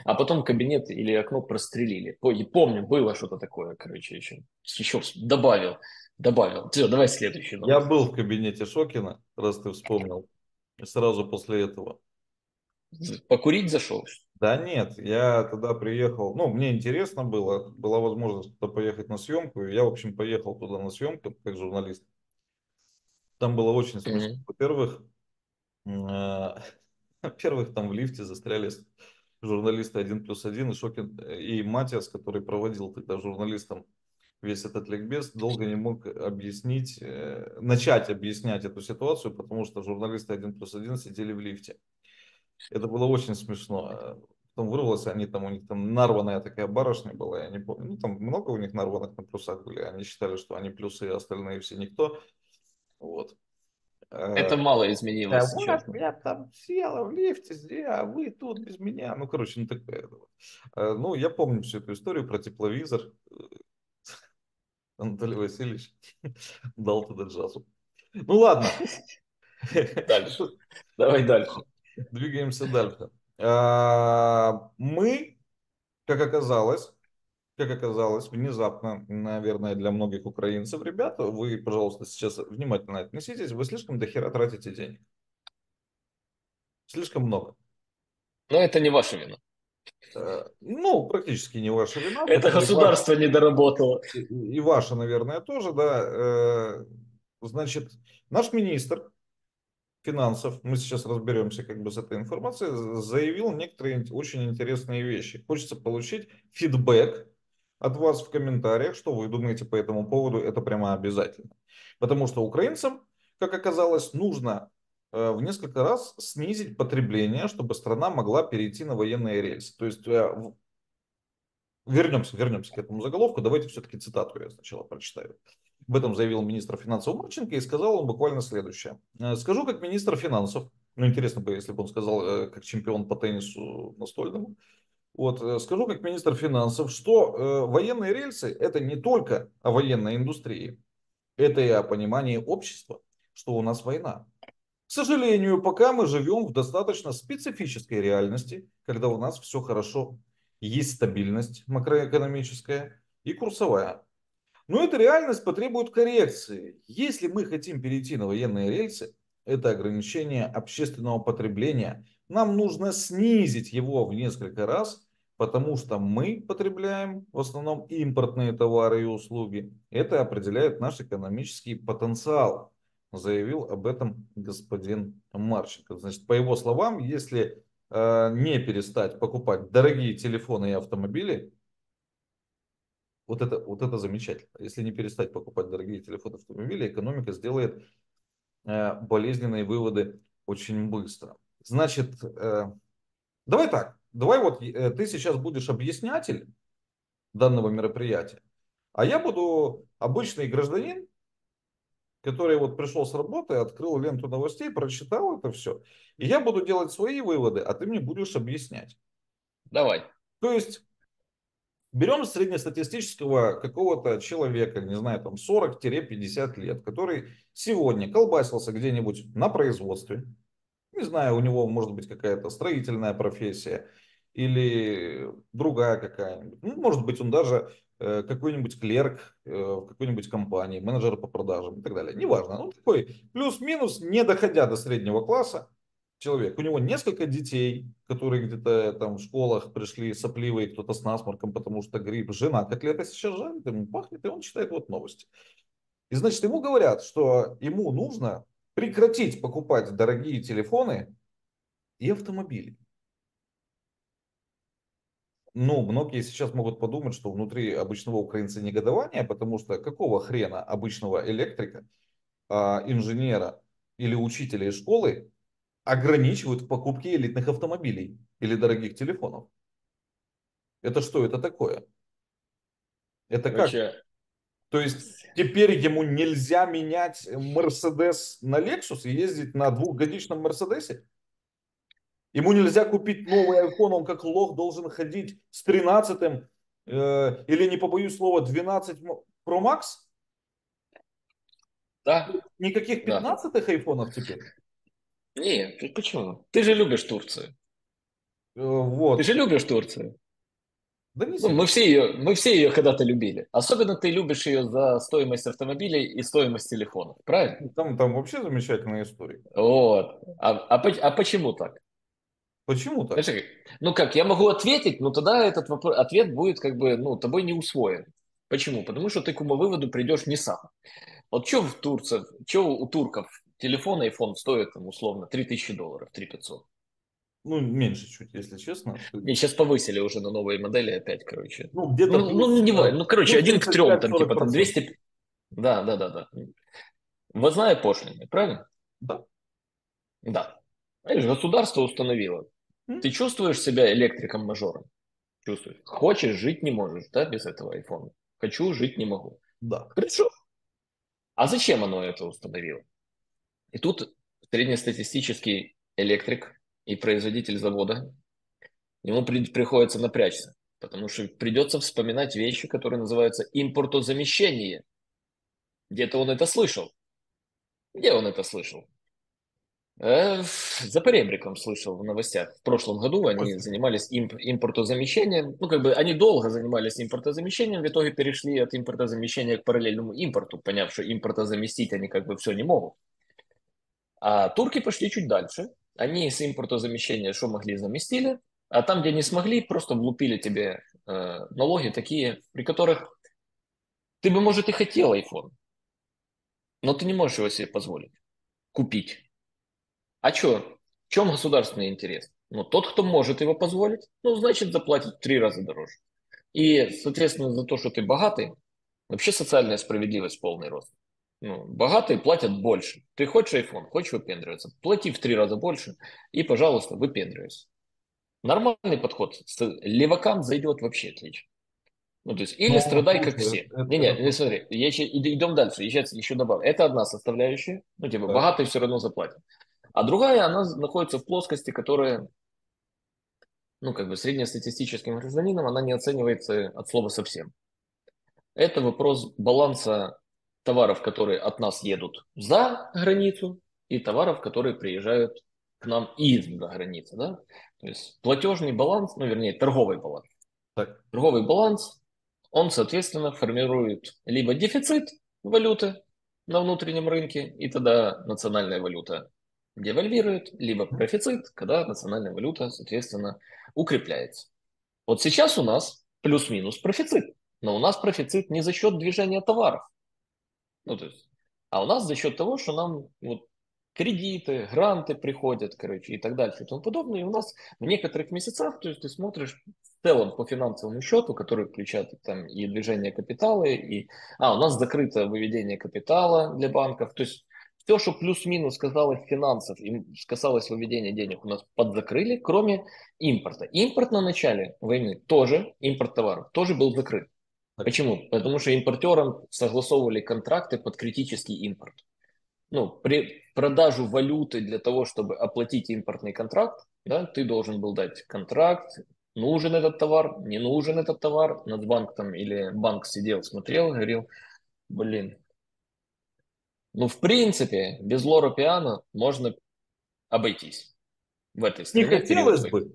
а потом кабинет или окно прострелили. Ой, помню, было что-то такое, короче, еще, еще добавил, добавил. Все, давай следующий. Я был в кабинете Шокина, раз ты вспомнил, и сразу после этого. Покурить зашел? Да нет, я тогда приехал, ну, мне интересно было, была возможность туда поехать на съемку, и я, в общем, поехал туда на съемку, как журналист. Там было очень смешно. Mm-hmm. Во-первых, э- во-первых, там в лифте застряли журналисты один плюс один, и Шокин, и Матиас, который проводил тогда журналистам весь этот ликбез, долго не мог объяснить, э- начать объяснять эту ситуацию, потому что журналисты один плюс один сидели в лифте. Это было очень смешно. Потом вырвалось, они там, у них там нарванная такая барышня была, я не помню. Ну, там много у них нарванных на плюсах были. Они считали, что они плюсы, а остальные все никто. Вот. Это мало изменилось. Да, сейчас. Вот, я там села в лифте, а вы тут без меня. Ну, короче, не такая. Ну, я помню всю эту историю про тепловизор. Анатолий Васильевич дал туда джазу. Ну, ладно. Дальше. Давай дальше. Двигаемся дальше. Мы, как оказалось, как оказалось, внезапно, наверное, для многих украинцев, ребята, вы, пожалуйста, сейчас внимательно отнеситесь, вы слишком дохера тратите денег. Слишком много. Но это не ваша вина. Ну, практически не ваша вина. Это государство не доработало. И ваша, наверное, тоже, да. Значит, наш министр финансов, мы сейчас разберемся как бы с этой информацией, заявил некоторые очень интересные вещи. Хочется получить фидбэк от вас в комментариях, что вы думаете по этому поводу, это прямо обязательно. Потому что украинцам, как оказалось, нужно э, в несколько раз снизить потребление, чтобы страна могла перейти на военные рельсы. То есть э, вернемся, вернемся к этому заголовку, давайте все-таки цитату я сначала прочитаю. Об этом заявил министр финансов Марченко и сказал он буквально следующее. Скажу как министр финансов, ну интересно бы, если бы он сказал как чемпион по теннису настольному, вот, скажу как министр финансов, что военные рельсы это не только о военной индустрии, это и о понимании общества, что у нас война. К сожалению, пока мы живем в достаточно специфической реальности, когда у нас все хорошо, есть стабильность макроэкономическая и курсовая. Но эта реальность потребует коррекции. Если мы хотим перейти на военные рельсы, это ограничение общественного потребления. Нам нужно снизить его в несколько раз, потому что мы потребляем в основном импортные товары и услуги. Это определяет наш экономический потенциал. Заявил об этом господин Марченко. Значит, по его словам, если э, не перестать покупать дорогие телефоны и автомобили, вот это, вот это замечательно. Если не перестать покупать дорогие телефоны и автомобили, экономика сделает э, болезненные выводы очень быстро. Значит, э, давай так, давай вот э, ты сейчас будешь объяснятель данного мероприятия, а я буду обычный гражданин, который вот пришел с работы, открыл ленту новостей, прочитал это все. И я буду делать свои выводы, а ты мне будешь объяснять. Давай. То есть, берем среднестатистического какого-то человека, не знаю, там сорок-пятьдесят лет, который сегодня колбасился где-нибудь на производстве. Не знаю, у него может быть какая-то строительная профессия или другая какая-нибудь. Ну, может быть, он даже какой-нибудь клерк в какой-нибудь компании, менеджер по продажам и так далее. Неважно. Ну, такой плюс-минус, не доходя до среднего класса человек. У него несколько детей, которые где-то там в школах пришли сопливые, кто-то с насморком, потому что грипп. Жена котлета сейчас жарит, ему пахнет, и он читает вот новости. И значит, ему говорят, что ему нужно прекратить покупать дорогие телефоны и автомобили. Ну, многие сейчас могут подумать, что внутри обычного украинца негодование, потому что какого хрена обычного электрика, инженера или учителя из школы ограничивают в покупке элитных автомобилей или дорогих телефонов? Это что это такое? Это как? Короче... То есть теперь ему нельзя менять Мерседес на Лексус и ездить на двухгодичном Мерседесе? Ему нельзя купить новый айфон, он как лох должен ходить с тринадцатым э, или, не побоюсь слова, двенадцать про макс? Да. Никаких пятнадцатых айфонов теперь? Нет, почему? Ты же любишь Турцию. Э, вот. Ты же любишь Турцию. Да не ну, мы, все ее, мы все ее когда-то любили. Особенно ты любишь ее за стоимость автомобилей и стоимость телефонов, правильно? Там, там вообще замечательная история. Вот. А, а, а почему так? Почему так? Ну как, я могу ответить, но тогда этот вопрос, ответ будет как бы, ну, тобой не усвоен. Почему? Потому что ты к умовыводу придешь не сам. Вот что в Турции, что у турков телефон, айфон стоит, там, условно, три тысячи долларов, три пятьсот? Ну, меньше чуть, если честно. И сейчас повысили уже на новые модели опять, короче. Ну, где-то... Ну, ну, не важно, ну, короче, один к трем, там, типа, там, двести... Да, да, да, да. Ввозная пошлина, правильно? Да. Да. Знаешь, государство установило. Ты чувствуешь себя электриком-мажором? Чувствуешь. Хочешь, жить не можешь, да, без этого айфона. Хочу, жить не могу. Да. Хорошо. А зачем оно это установило? И тут среднестатистический электрик и производитель завода, ему при- приходится напрячься, потому что придется вспоминать вещи, которые называются импортозамещение. Где-то он это слышал. Где он это слышал? За поребриком слышал в новостях. В прошлом году они занимались имп- импортозамещением. Ну, как бы они долго занимались импортозамещением, в итоге перешли от импортозамещения к параллельному импорту, поняв, что импортозаместить они как бы все не могут. А турки пошли чуть дальше. Они с импортозамещения что могли заместили, а там, где не смогли, просто влупили тебе э, налоги такие, при которых ты бы, может, и хотел iPhone, но ты не можешь его себе позволить купить. А что? В чем государственный интерес? Ну, тот, кто может его позволить, ну, значит, заплатит в три раза дороже. И, соответственно, за то, что ты богатый, вообще социальная справедливость полный рост. Ну, богатые платят больше. Ты хочешь айфон, хочешь выпендриваться, плати в три раза больше и, пожалуйста, выпендривайся. Нормальный подход. Левакам зайдет вообще отлично. Ну, то есть, или ну, страдай, как это, все. Не-не, это... смотри, я еще, идем дальше, я сейчас еще добавлю. Это одна составляющая, ну, типа, да. богатые все равно заплатят. А другая, она находится в плоскости, которая, ну, как бы, среднестатистическим гражданином, она не оценивается от слова совсем. Это вопрос баланса товаров, которые от нас едут за границу, и товаров, которые приезжают к нам из-за границы, да? То есть, платежный баланс, ну, вернее, торговый баланс. Так. Торговый баланс... Он, соответственно, формирует либо дефицит валюты на внутреннем рынке, и тогда национальная валюта девальвирует, либо профицит, когда национальная валюта, соответственно, укрепляется. Вот сейчас у нас плюс-минус профицит, но у нас профицит не за счет движения товаров, ну, то есть, а у нас за счет того, что нам вот, кредиты, гранты приходят, короче, и так далее, и тому подобное. И у нас в некоторых месяцах, то есть ты смотришь... В целом по финансовому счету, который включает там и движение капитала, и... А, у нас закрыто выведение капитала для банков. То есть все, что плюс-минус касалось финансов и касалось выведения денег, у нас подзакрыли, кроме импорта. Импорт на начале войны тоже, импорт товаров тоже был закрыт. Почему? Потому что импортерам согласовывали контракты под критический импорт. Ну, при продажу валюты для того, чтобы оплатить импортный контракт, да, ты должен был дать контракт, нужен этот товар, не нужен этот товар. Нацбанк там или банк сидел, смотрел, говорил, блин. Ну, в принципе, без лора пиано можно обойтись в этой стране. Не хотелось бы,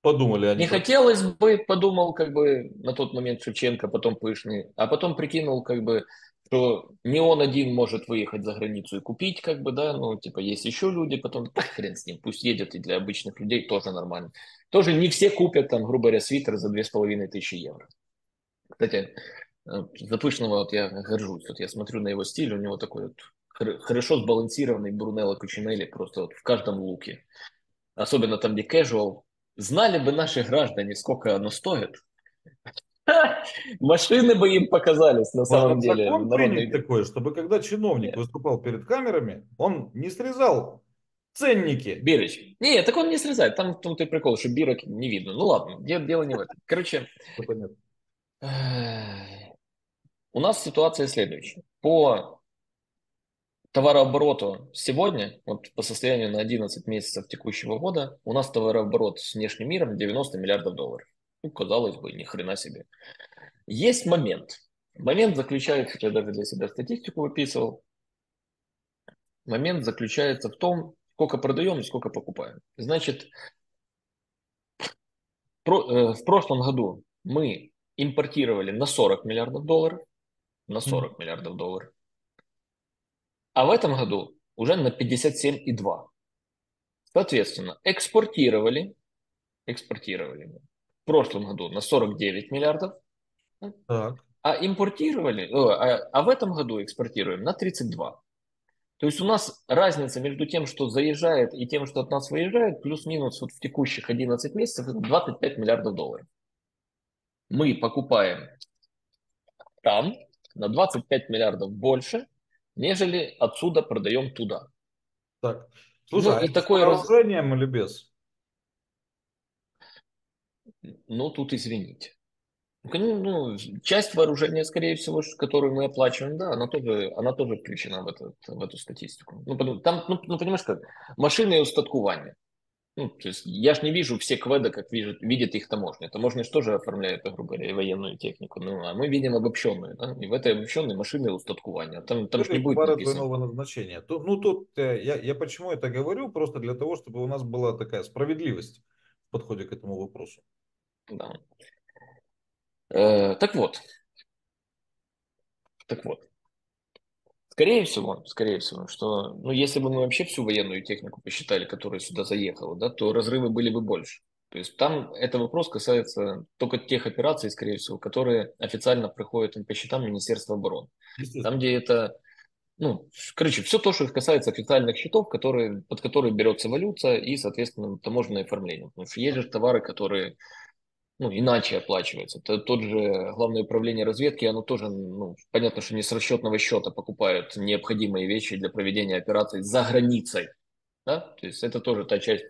подумали они. Не хотелось бы, подумал, как бы, на тот момент Шевченко, потом Пышный. А потом прикинул, как бы, что не он один может выехать за границу и купить, как бы, да, ну, типа, есть еще люди, потом, да, хрен с ним, пусть едет, и для обычных людей тоже нормально. Тоже не все купят, там, грубо говоря, свитер за две с половиной тысячи евро. Кстати, за Пышного вот я горжусь, вот я смотрю на его стиль, у него такой вот хорошо сбалансированный Брунелло Кучинелли просто вот в каждом луке. Особенно там, где casual. Знали бы наши граждане, сколько оно стоит, машины бы им показались на самом деле. Закон принят такой, чтобы когда чиновник выступал перед камерами, он не срезал ценники. Бирыч. Нет, так он не срезает. Там в том-то и прикол, что бирок не видно. Ну ладно, дело не в этом. Короче, у нас ситуация следующая. По товарообороту сегодня, вот по состоянию на одиннадцать месяцев текущего года, у нас товарооборот с внешним миром девяносто миллиардов долларов. Ну, казалось бы, ни хрена себе. Есть момент. Момент заключается, я даже для себя статистику выписывал. Момент заключается в том, сколько продаем и сколько покупаем. Значит, про, э, в прошлом году мы импортировали на сорок миллиардов долларов. На сорок mm-hmm. миллиардов долларов. А в этом году уже на пятьдесят семь и два. Соответственно, экспортировали. Экспортировали мы. В прошлом году на сорок девять миллиардов, так. а импортировали, а, а в этом году экспортируем на тридцать два. То есть у нас разница между тем, что заезжает, и тем, что от нас выезжает, плюс-минус вот в текущих одиннадцать месяцев это двадцать пять миллиардов долларов. Мы покупаем там на двадцать пять миллиардов больше, нежели отсюда продаем туда. Так, слушай, ну, а и такое разоружение, мой любез. Ну, тут извините. Ну, часть вооружения, скорее всего, которую мы оплачиваем, да, она тоже, она тоже включена в, этот, в эту статистику. Ну, там, ну, ну понимаешь, как машины и устаткування. Ну, то есть, я ж не вижу все кведы, как видят, видят их таможня. Таможня же тоже оформляет, грубо говоря, военную технику. Ну, а мы видим обобщенную, да? И в этой обобщенной машины и устаткування. Там, там же не будет двойного назначения. То, ну, тут я, я почему это говорю? Просто для того, чтобы у нас была такая справедливость в подходе к этому вопросу. Да. Э, так вот, так вот, скорее всего, скорее всего, что, ну, если бы мы вообще всю военную технику посчитали, которая сюда заехала, да, то разрывы были бы больше. То есть там этот вопрос касается только тех операций, скорее всего, которые официально приходят по счетам Министерства обороны. Там, где это, ну, короче, все то, что касается официальных счетов, которые, под которые берется валюта и, соответственно, таможенное оформление. Потому что есть же товары, которые... Ну, иначе оплачивается. Тот же Главное управление разведки, оно тоже, ну, понятно, что не с расчетного счета покупают необходимые вещи для проведения операций за границей. Да? То есть это тоже та часть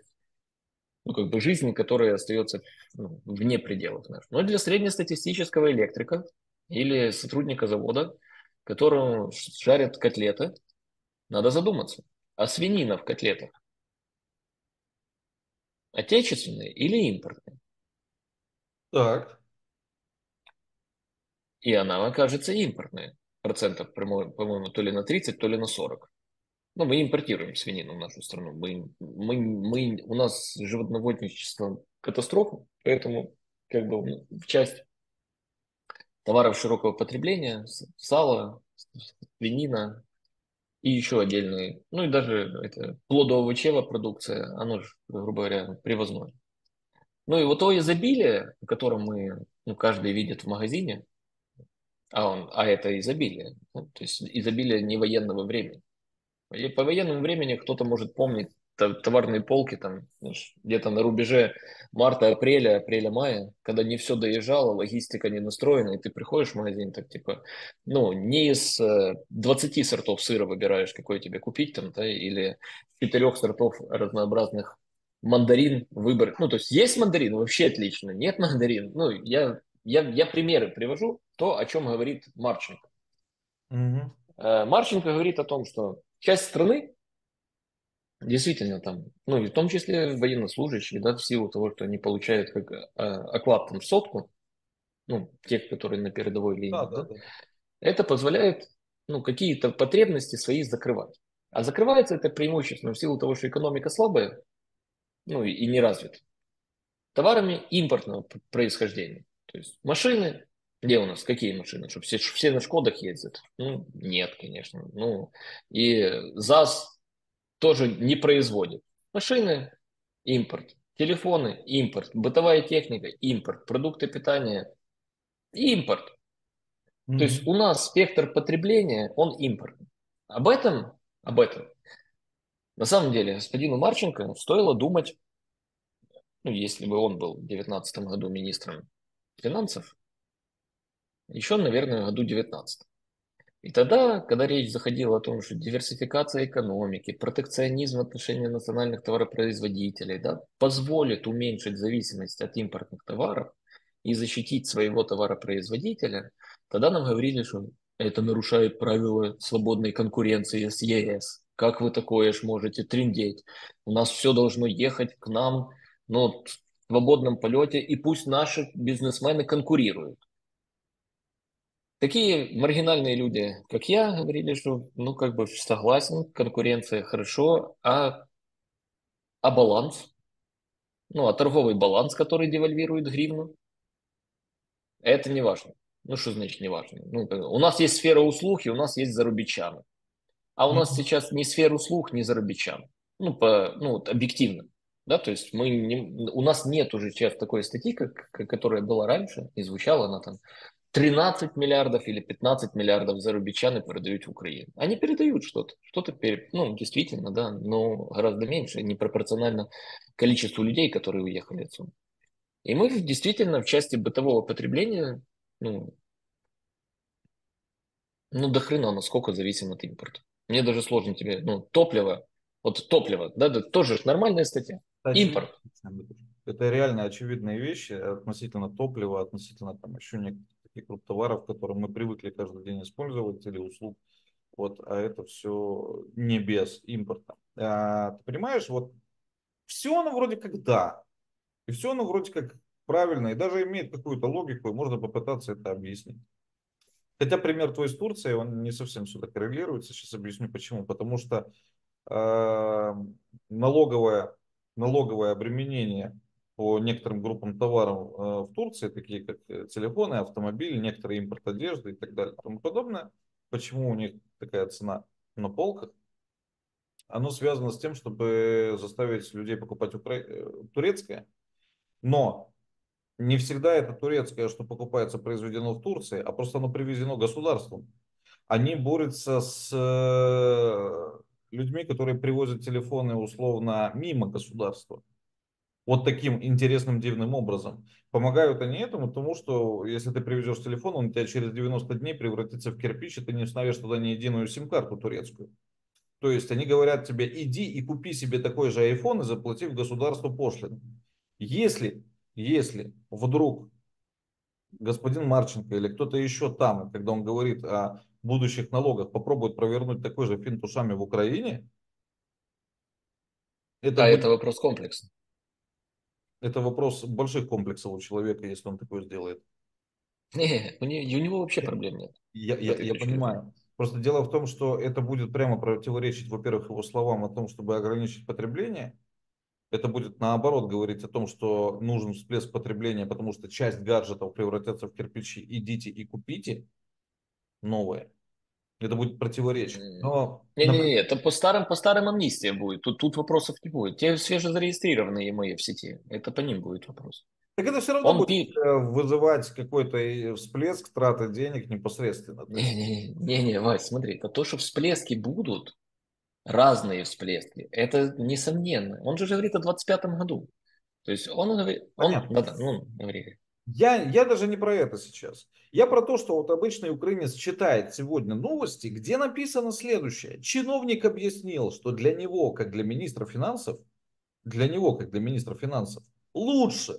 ну, как бы жизни, которая остается, ну, вне пределов наших. Но для среднестатистического электрика или сотрудника завода, которому жарят котлеты, надо задуматься, а свинина в котлетах отечественная или импортная? Так. И она окажется импортной. Процентов, по-моему, то ли на тридцать, то ли на сорок. Но мы импортируем свинину в нашу страну. Мы, мы, мы, у нас животноводничество катастрофа, поэтому как бы в часть товаров широкого потребления, сало, свинина и еще отдельные, ну и даже это плодово-овощевая продукция, оно же, грубо говоря, привозное. Ну и вот то изобилие, которое мы, ну, каждый видит в магазине, а, он, а это изобилие, ну, то есть изобилие не военного времени. И по военному времени кто-то может помнить товарные полки там, знаешь, где-то на рубеже марта-апреля, апреля-мая, когда не все доезжало, логистика не настроена, и ты приходишь в магазин, так типа, ну, не из двадцати сортов сыра выбираешь, какой тебе купить там, да, или четырех сортов разнообразных мандарин выбор. Ну, то есть есть мандарин, вообще отлично, нет мандарин. Ну, я, я, я примеры привожу, то, о чем говорит Марченко. Mm-hmm. Марченко говорит о том, что часть страны действительно там, ну и в том числе военнослужащие, да, в силу того, что они получают как э, оклад там сотку, ну, тех, которые на передовой линии, да, да, да. Это позволяет, ну, какие-то потребности свои закрывать. А закрывается это преимущественно в силу того, что экономика слабая, ну, и, и не развита, товарами импортного происхождения. То есть машины, где у нас, какие машины, что все, все на Шкодах ездят? Ну, нет, конечно. Ну, и ЗАЗ тоже не производит. Машины – импорт, телефоны – импорт, бытовая техника – импорт, продукты питания – импорт. Mm-hmm. То есть у нас спектр потребления, он импортный. Об этом, об этом, на самом деле, господину Марченко стоило думать, ну, если бы он был в две тысячи девятнадцатом году министром финансов, еще, наверное, в году девятнадцатом. И тогда, когда речь заходила о том, что диверсификация экономики, протекционизм в отношении национальных товаропроизводителей, да, позволит уменьшить зависимость от импортных товаров и защитить своего товаропроизводителя, тогда нам говорили, что это нарушает правила свободной конкуренции с ЕС. Как вы такое ж можете трындеть? У нас все должно ехать к нам, но в свободном полете, и пусть наши бизнесмены конкурируют. Такие маргинальные люди, как я, говорили, что, ну, как бы согласен, конкуренция хорошо, а, а баланс, ну, а торговый баланс, который девальвирует гривну, это не важно. Ну, что значит не важно? Ну, у нас есть сфера услуг, и у нас есть зарубичаны. А у нас сейчас ни сфера услуг, ни зарубичан. Ну, по, ну, вот объективно. Да, то есть мы не, у нас нет уже сейчас такой статьи, как, которая была раньше, и звучала она там, тринадцать миллиардов или пятнадцать миллиардов зарубичаны передают в Украину. Они передают что-то, что-то, пере... ну, действительно, да, но гораздо меньше, непропорционально количеству людей, которые уехали отсюда. И мы действительно в части бытового потребления, ну, ну до хрена, насколько зависим от импорта. Мне даже сложно тебе, ну, топливо, вот топливо, да, да, тоже нормальная статья, импорт. Это реально очевидные вещи относительно топлива, относительно там еще некоторых и групп товаров, которые мы привыкли каждый день использовать, или услуг, вот, а это все не без импорта. А, ты понимаешь, вот все оно вроде как да, и все оно вроде как правильно, и даже имеет какую-то логику, и можно попытаться это объяснить. Хотя пример твой с Турцией, он не совсем сюда коррелируется, сейчас объясню почему. Потому что э, налоговое, налоговое обременение по некоторым группам товаров в Турции, такие как телефоны, автомобили, некоторые импорт одежды и так далее и тому подобное. Почему у них такая цена на полках? Оно связано с тем, чтобы заставить людей покупать укра... турецкое. Но не всегда это турецкое, что покупается, произведено в Турции, а просто оно привезено государством. Они борются с людьми, которые привозят телефоны условно мимо государства. Вот таким интересным, дивным образом. Помогают они этому, потому что если ты привезешь телефон, он у тебя через девяносто дней превратится в кирпич, и ты не вставишь туда ни единую сим-карту турецкую. То есть они говорят тебе, иди и купи себе такой же айфон и заплати в государство пошлину. Если, если вдруг господин Марченко или кто-то еще там, когда он говорит о будущих налогах, попробует провернуть такой же финт ушами в Украине, это да, будет... это вопрос комплекса. Это вопрос больших комплексов у человека, если он такое сделает. Не, у него вообще проблем нет. Я, я, я понимаю. Просто дело в том, что это будет прямо противоречить, во-первых, его словам о том, чтобы ограничить потребление. Это будет, наоборот, говорить о том, что нужен всплеск потребления, потому что часть гаджетов превратятся в кирпичи. Идите и купите новые. Это будет противоречить. Но... Не, не, не, это по старым, по старым амнистиям будет. Тут, тут вопросов не будет. Те свежезарегистрированные мои в сети. Это по ним будет вопрос. Так это все равно он будет пи... вызывать какой-то всплеск траты денег непосредственно. Не-не-не, не, не, Вась, смотри, это то, что всплески будут, разные всплески, это несомненно. Он же говорит о двадцать пятом году. То есть он говорит... Он, да, ну, говорит. Я, я даже не про это сейчас. Я про то, что вот обычный украинец читает сегодня новости, где написано следующее. Чиновник объяснил, что для него, как для министра финансов, для него, как для министра финансов, лучше,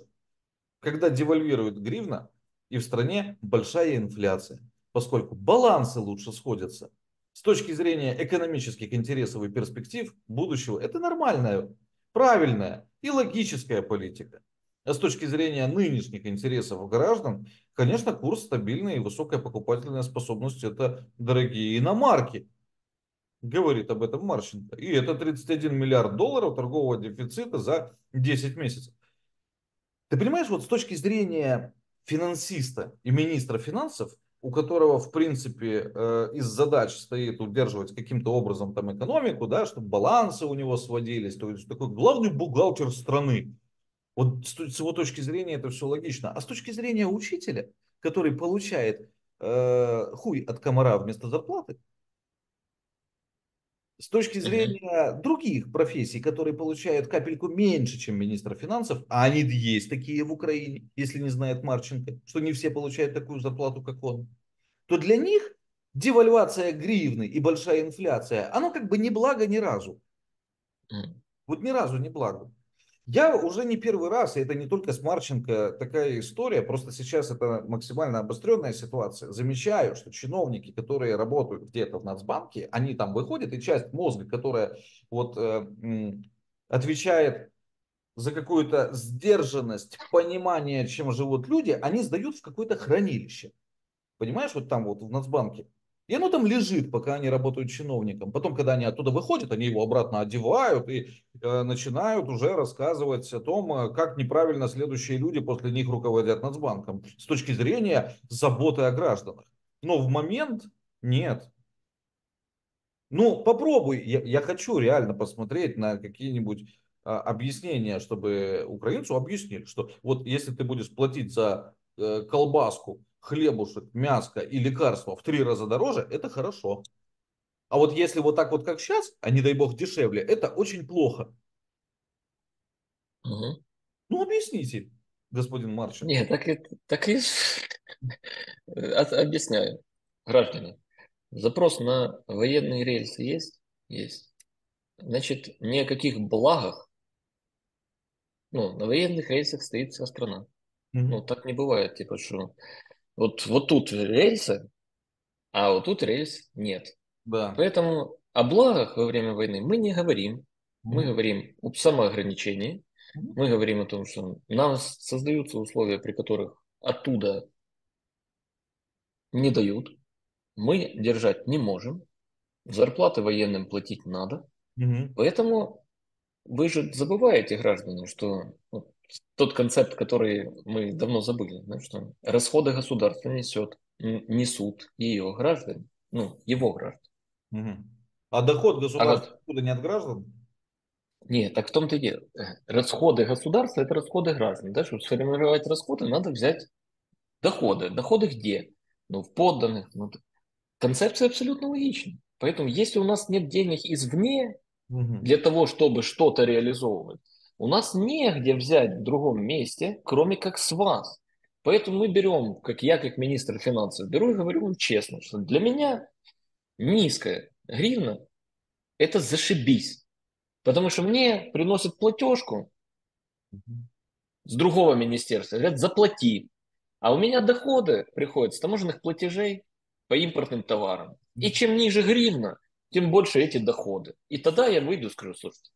когда девальвирует гривна и в стране большая инфляция, поскольку балансы лучше сходятся. С точки зрения экономических интересов и перспектив будущего, это нормальная, правильная и логическая политика. А с точки зрения нынешних интересов граждан, конечно, курс стабильный и высокая покупательная способность – это дорогие иномарки. Говорит об этом Марченко. И это тридцать один миллиард долларов торгового дефицита за десять месяцев. Ты понимаешь, вот с точки зрения финансиста и министра финансов, у которого, в принципе, э, из задач стоит удерживать каким-то образом там экономику, да, чтобы балансы у него сводились, то есть такой главный бухгалтер страны. Вот с, с его точки зрения это все логично. А с точки зрения учителя, который получает э, хуй от комара вместо зарплаты, с точки зрения других профессий, которые получают капельку меньше, чем министр финансов, а они есть такие в Украине, если не знает Марченко, что не все получают такую зарплату, как он, то для них девальвация гривны и большая инфляция, оно как бы не благо ни разу. Вот ни разу не благо. Я уже не первый раз, и это не только с Марченко такая история, просто сейчас это максимально обостренная ситуация. Замечаю, что чиновники, которые работают где-то в Нацбанке, они там выходят, и часть мозга, которая вот, э, отвечает за какую-то сдержанность, понимание, чем живут люди, они сдают в какое-то хранилище. Понимаешь, вот там вот в Нацбанке. И оно там лежит, пока они работают чиновником. Потом, когда они оттуда выходят, они его обратно одевают и э, начинают уже рассказывать о том, как неправильно следующие люди после них руководят Нацбанком с точки зрения заботы о гражданах. Но в момент нет. Ну, попробуй. Я, я хочу реально посмотреть на какие-нибудь э, объяснения, чтобы украинцу объяснили, что вот если ты будешь платить за э, колбаску, хлебушек, мяско и лекарства в три раза дороже, это хорошо. А вот если вот так вот, как сейчас, а не дай бог дешевле, это очень плохо. Угу. Ну, объясните, господин Марченко. Нет, так и, так и... объясняю. Граждане, запрос на военные рельсы есть? Есть. Значит, ни о каких благах, ну, на военных рельсах стоит вся страна. Угу. Ну, так не бывает, типа, что... Вот, вот тут рельсы, а вот тут рельс нет. Да. Поэтому о благах во время войны мы не говорим. Мы mm-hmm. говорим о самоограничении. Mm-hmm. Мы говорим о том, что нам создаются условия, при которых оттуда не дают. Мы держать не можем. Зарплаты военным платить надо. Mm-hmm. Поэтому вы же забываете, граждане, что... Тот концепт, который мы давно забыли, да, что расходы государства несет, несут ее граждане, ну, его граждане. Угу. А доход государства откуда, не от граждан? Нет, так в том-то и дело. Расходы государства – это расходы граждан. Да? Чтобы сформировать расходы, надо взять доходы. Доходы где? Ну, в подданных. Ну, концепция абсолютно логична. Поэтому, если у нас нет денег извне, угу, для того, чтобы что-то реализовывать, у нас негде взять в другом месте, кроме как с вас. Поэтому мы берем, как я, как министр финансов, беру и говорю вам честно, что для меня низкая гривна это зашибись. Потому что мне приносят платежку с другого министерства, говорят, заплати. А у меня доходы приходят с таможенных платежей по импортным товарам. И чем ниже гривна, тем больше эти доходы. И тогда я выйду и скажу, слушайте,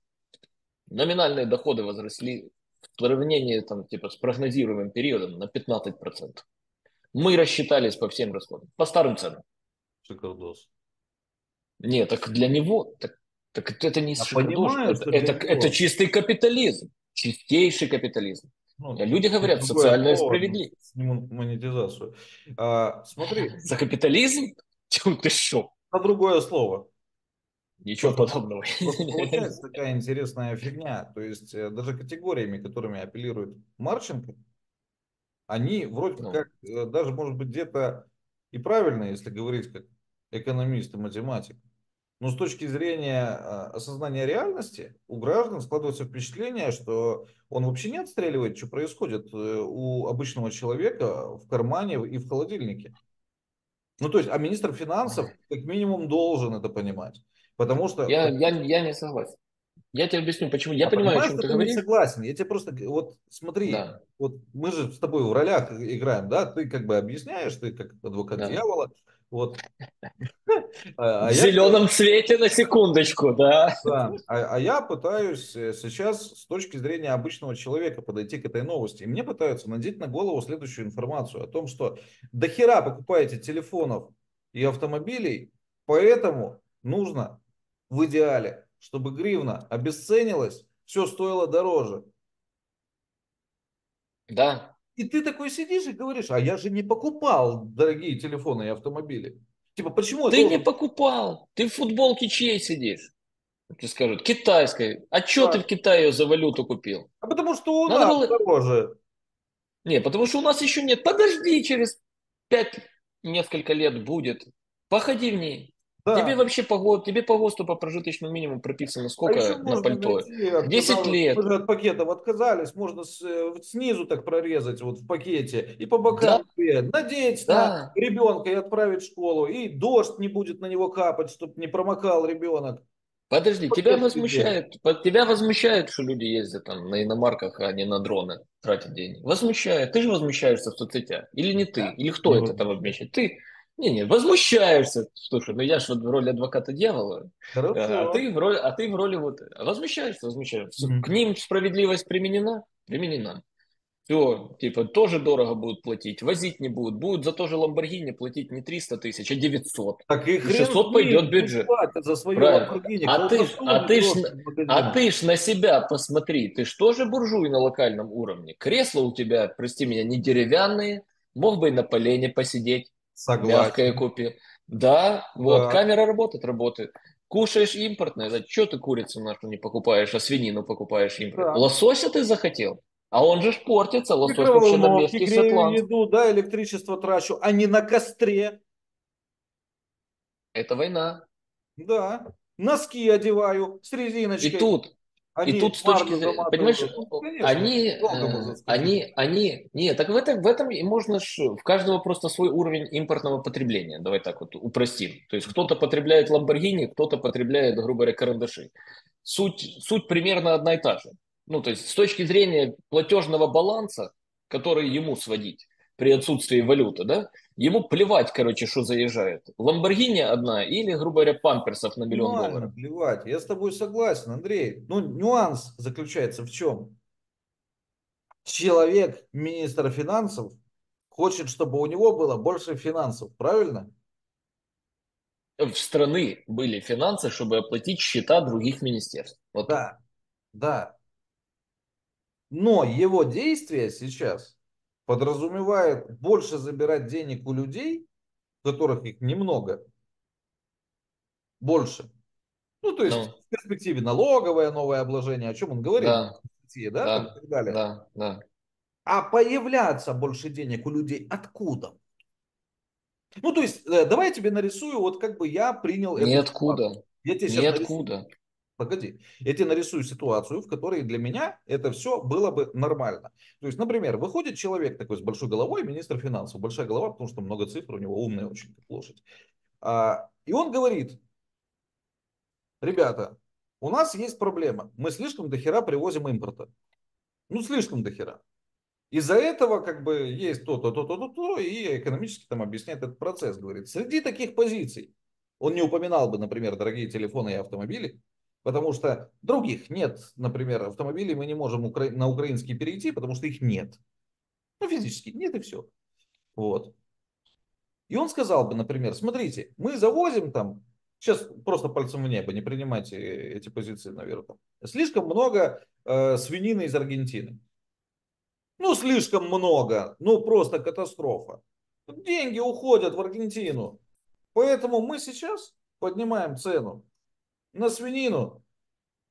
номинальные доходы возросли в сравнении там, типа, с прогнозируемым периодом на пятнадцать процентов. Мы рассчитались по всем расходам, по старым ценам. Шикардос. Нет, так для него, так, так это не а шикардос, это, это, это чистый капитализм, чистейший капитализм. Ну, люди говорят, социальная справедливость. Снимут монетизацию. А, смотри. За капитализм? Ты шо? На другое слово. Ничего просто, подобного. Просто получается такая интересная фигня. То есть даже категориями, которыми апеллирует Марченко, они вроде ну. как, даже может быть где-то и правильно, если говорить как экономист и математик. Но с точки зрения осознания реальности у граждан складывается впечатление, что он вообще не отстреливает, что происходит у обычного человека в кармане и в холодильнике. Ну то есть, а министр финансов как минимум должен это понимать. Потому что... Я, я, я не согласен. Я тебе объясню, почему. Я а понимаю, о чем ты, ты говоришь. Я не согласен. Я тебе просто... Вот смотри, да. вот мы же с тобой в ролях играем, да? Ты как бы объясняешь, ты как адвокат да. дьявола. Вот. А, в а зеленом я... цвете на секундочку, да. да. А, а я пытаюсь сейчас с точки зрения обычного человека подойти к этой новости. И мне пытаются надеть на голову следующую информацию о том, что до хера покупаете телефонов и автомобилей, поэтому нужно в идеале, чтобы гривна обесценилась, все стоило дороже. Да. И ты такой сидишь и говоришь, а я же не покупал дорогие телефоны и автомобили. Типа, почему ты это... не покупал? Ты в футболке чьей сидишь? Тебе скажут, китайской. А что да. ты в Китае за валюту купил? А потому что у Надо нас было... дороже. Не, потому что у нас еще нет. Подожди, через пять несколько лет будет. Походи в ней. Да. Тебе вообще по ГОСТу, тебе по ГОСТу по прожиточному минимуму прописано сколько а на пальто? Найти, десять лет. Мы от пакетов отказались, можно с, снизу так прорезать вот в пакете и по бокам да. надеть да. на ребенка и отправить в школу. И дождь не будет на него капать, чтобы не промокал ребенок. Подожди, Пакет тебя возмущает, тебе. тебя возмущает, что люди ездят там на иномарках, а не на дроны тратят деньги. Возмущает. Ты же возмущаешься в соцсетях. Или не ты, да. или кто не это там обмечает? Ты. Не-не, возмущаешься. Слушай, ну я же в роли адвоката дьявола, а ты, в роли, а ты в роли вот... Возмущаешься, возмущаешься. Mm-hmm. К ним справедливость применена? Применена. Все, типа, тоже дорого будут платить, возить не будут. Будут за то же Ламборгини платить не триста тысяч, а девятьсот. Так и шестьсот пойдет бюджет. За свою Ламборгини. А ты, а, ты ж, а ты ж на себя посмотри. Ты ж тоже буржуй на локальном уровне. Кресла у тебя, прости меня, не деревянные. Мог бы и на полене посидеть. Согласен. Мягкое купи. Да, вот, да. камера работает, работает. Кушаешь импортное, значит, что ты курицу нашу не покупаешь, а свинину покупаешь импортную? Да. Лосося ты захотел? А он же портится, лосось вообще на месте сатланца. Еду, да, электричество трачу, а не на костре. Это война. Да, носки одеваю с резиночкой. И тут, они и тут с точки зрения, понимаешь, ну, конечно, они, они, они, нет, так в этом, в этом и можно, ж, в каждого просто свой уровень импортного потребления, давай так вот упростим, то есть кто-то потребляет Lamborghini, кто-то потребляет, грубо говоря, карандаши, суть, суть примерно одна и та же, ну то есть с точки зрения платежного баланса, который ему сводить при отсутствии валюты, да, ему плевать, короче, что заезжает. Ламборгини одна или, грубо говоря, памперсов на миллион Нормально, долларов. Плевать. Я с тобой согласен, Андрей. Ну, нюанс заключается в чем? Человек, министр финансов, хочет, чтобы у него было больше финансов, правильно? В страны были финансы, чтобы оплатить счета других министерств. Вот. Да, да. Но его действия сейчас... подразумевает больше забирать денег у людей, которых их немного, больше. Ну, то есть, ну. в перспективе налоговое новое обложение, о чем он говорит, да. Да, да. и так далее. Да. Да. А появляться больше денег у людей откуда? Ну, то есть, давай я тебе нарисую, вот как бы я принял... Ниоткуда. Ниоткуда. Погоди, я тебе нарисую ситуацию, в которой для меня это все было бы нормально. То есть, например, выходит человек такой с большой головой, министр финансов, большая голова, потому что много цифр, у него умная очень, как лошадь. А, и он говорит, ребята, у нас есть проблема. Мы слишком дохера привозим импорта. Ну, слишком дохера. Из-за этого как бы есть то-то, то-то, то-то, и экономически там объясняет этот процесс. Говорит, среди таких позиций он не упоминал бы, например, дорогие телефоны и автомобили, потому что других нет. Например, автомобилей мы не можем укра... на украинский перейти, потому что их нет. Ну, физически нет, и все. Вот. И он сказал бы, например, смотрите, мы завозим там, сейчас просто пальцем в небо, не принимайте эти позиции, наверное, слишком много э, свинины из Аргентины. Ну, слишком много, ну, просто катастрофа. Деньги уходят в Аргентину. Поэтому мы сейчас поднимаем цену на свинину,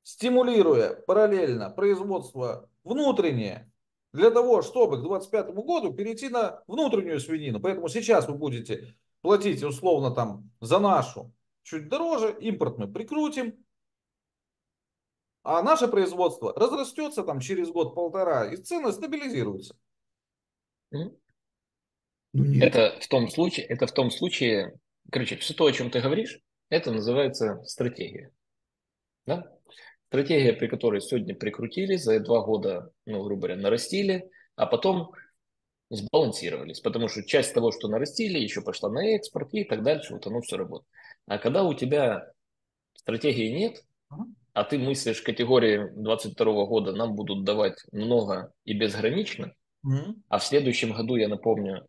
стимулируя параллельно производство внутреннее, для того, чтобы к две тысячи двадцать пятому году перейти на внутреннюю свинину. Поэтому сейчас вы будете платить условно там за нашу чуть дороже, импорт мы прикрутим, а наше производство разрастется там через год-полтора, и цены стабилизируются. Ну, это в том случае, это в том случае, короче, все то, о чем ты говоришь, это называется стратегия. Да? Стратегия, при которой сегодня прикрутили, за два года, ну, грубо говоря, нарастили, а потом сбалансировались, потому что часть того, что нарастили, еще пошла на экспорт и так дальше, вот оно все работает. А когда у тебя стратегии нет, а ты мыслишь категории двадцать второго года, нам будут давать много и безгранично, mm-hmm. а в следующем году, я напомню,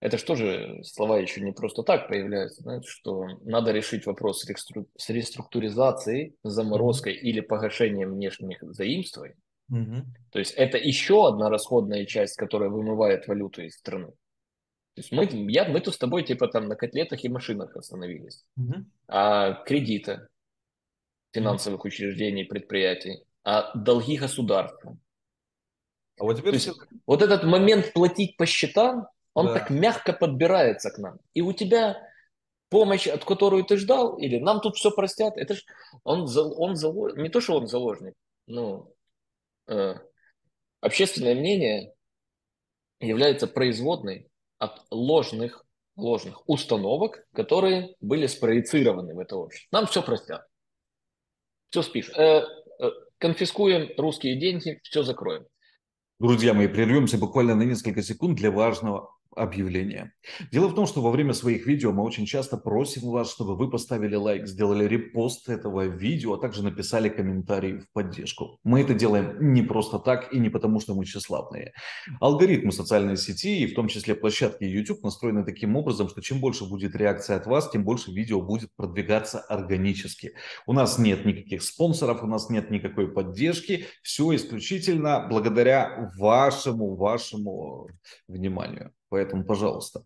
это же тоже слова еще не просто так появляются, знаете, что надо решить вопрос с реструктуризацией, заморозкой mm-hmm. или погашением внешних заимствований. Mm-hmm. То есть это еще одна расходная часть, которая вымывает валюту из страны. То есть мы, я, мы-то с тобой типа там на котлетах и машинах остановились. Mm-hmm. А кредиты финансовых mm-hmm. учреждений, предприятий, а долги государства. А вот, теперь... есть, вот этот момент платить по счетам, он да. так мягко подбирается к нам. И у тебя помощь, от которую ты ждал, или нам тут все простят, это ж он, он залож... не то, что он заложник, ну, э, общественное мнение является производной от ложных, ложных установок, которые были спроецированы в это общество. Нам все простят. Все спишешь. Э, э, конфискуем русские деньги, все закроем. Друзья мои, прервемся буквально на несколько секунд для важного объявления. Дело в том, что во время своих видео мы очень часто просим вас, чтобы вы поставили лайк, сделали репост этого видео, а также написали комментарий в поддержку. Мы это делаем не просто так и не потому, что мы тщеславные. Алгоритмы социальной сети и в том числе площадки YouTube настроены таким образом, что чем больше будет реакция от вас, тем больше видео будет продвигаться органически. У нас нет никаких спонсоров, у нас нет никакой поддержки. Все исключительно благодаря вашему, вашему вниманию. Поэтому, пожалуйста,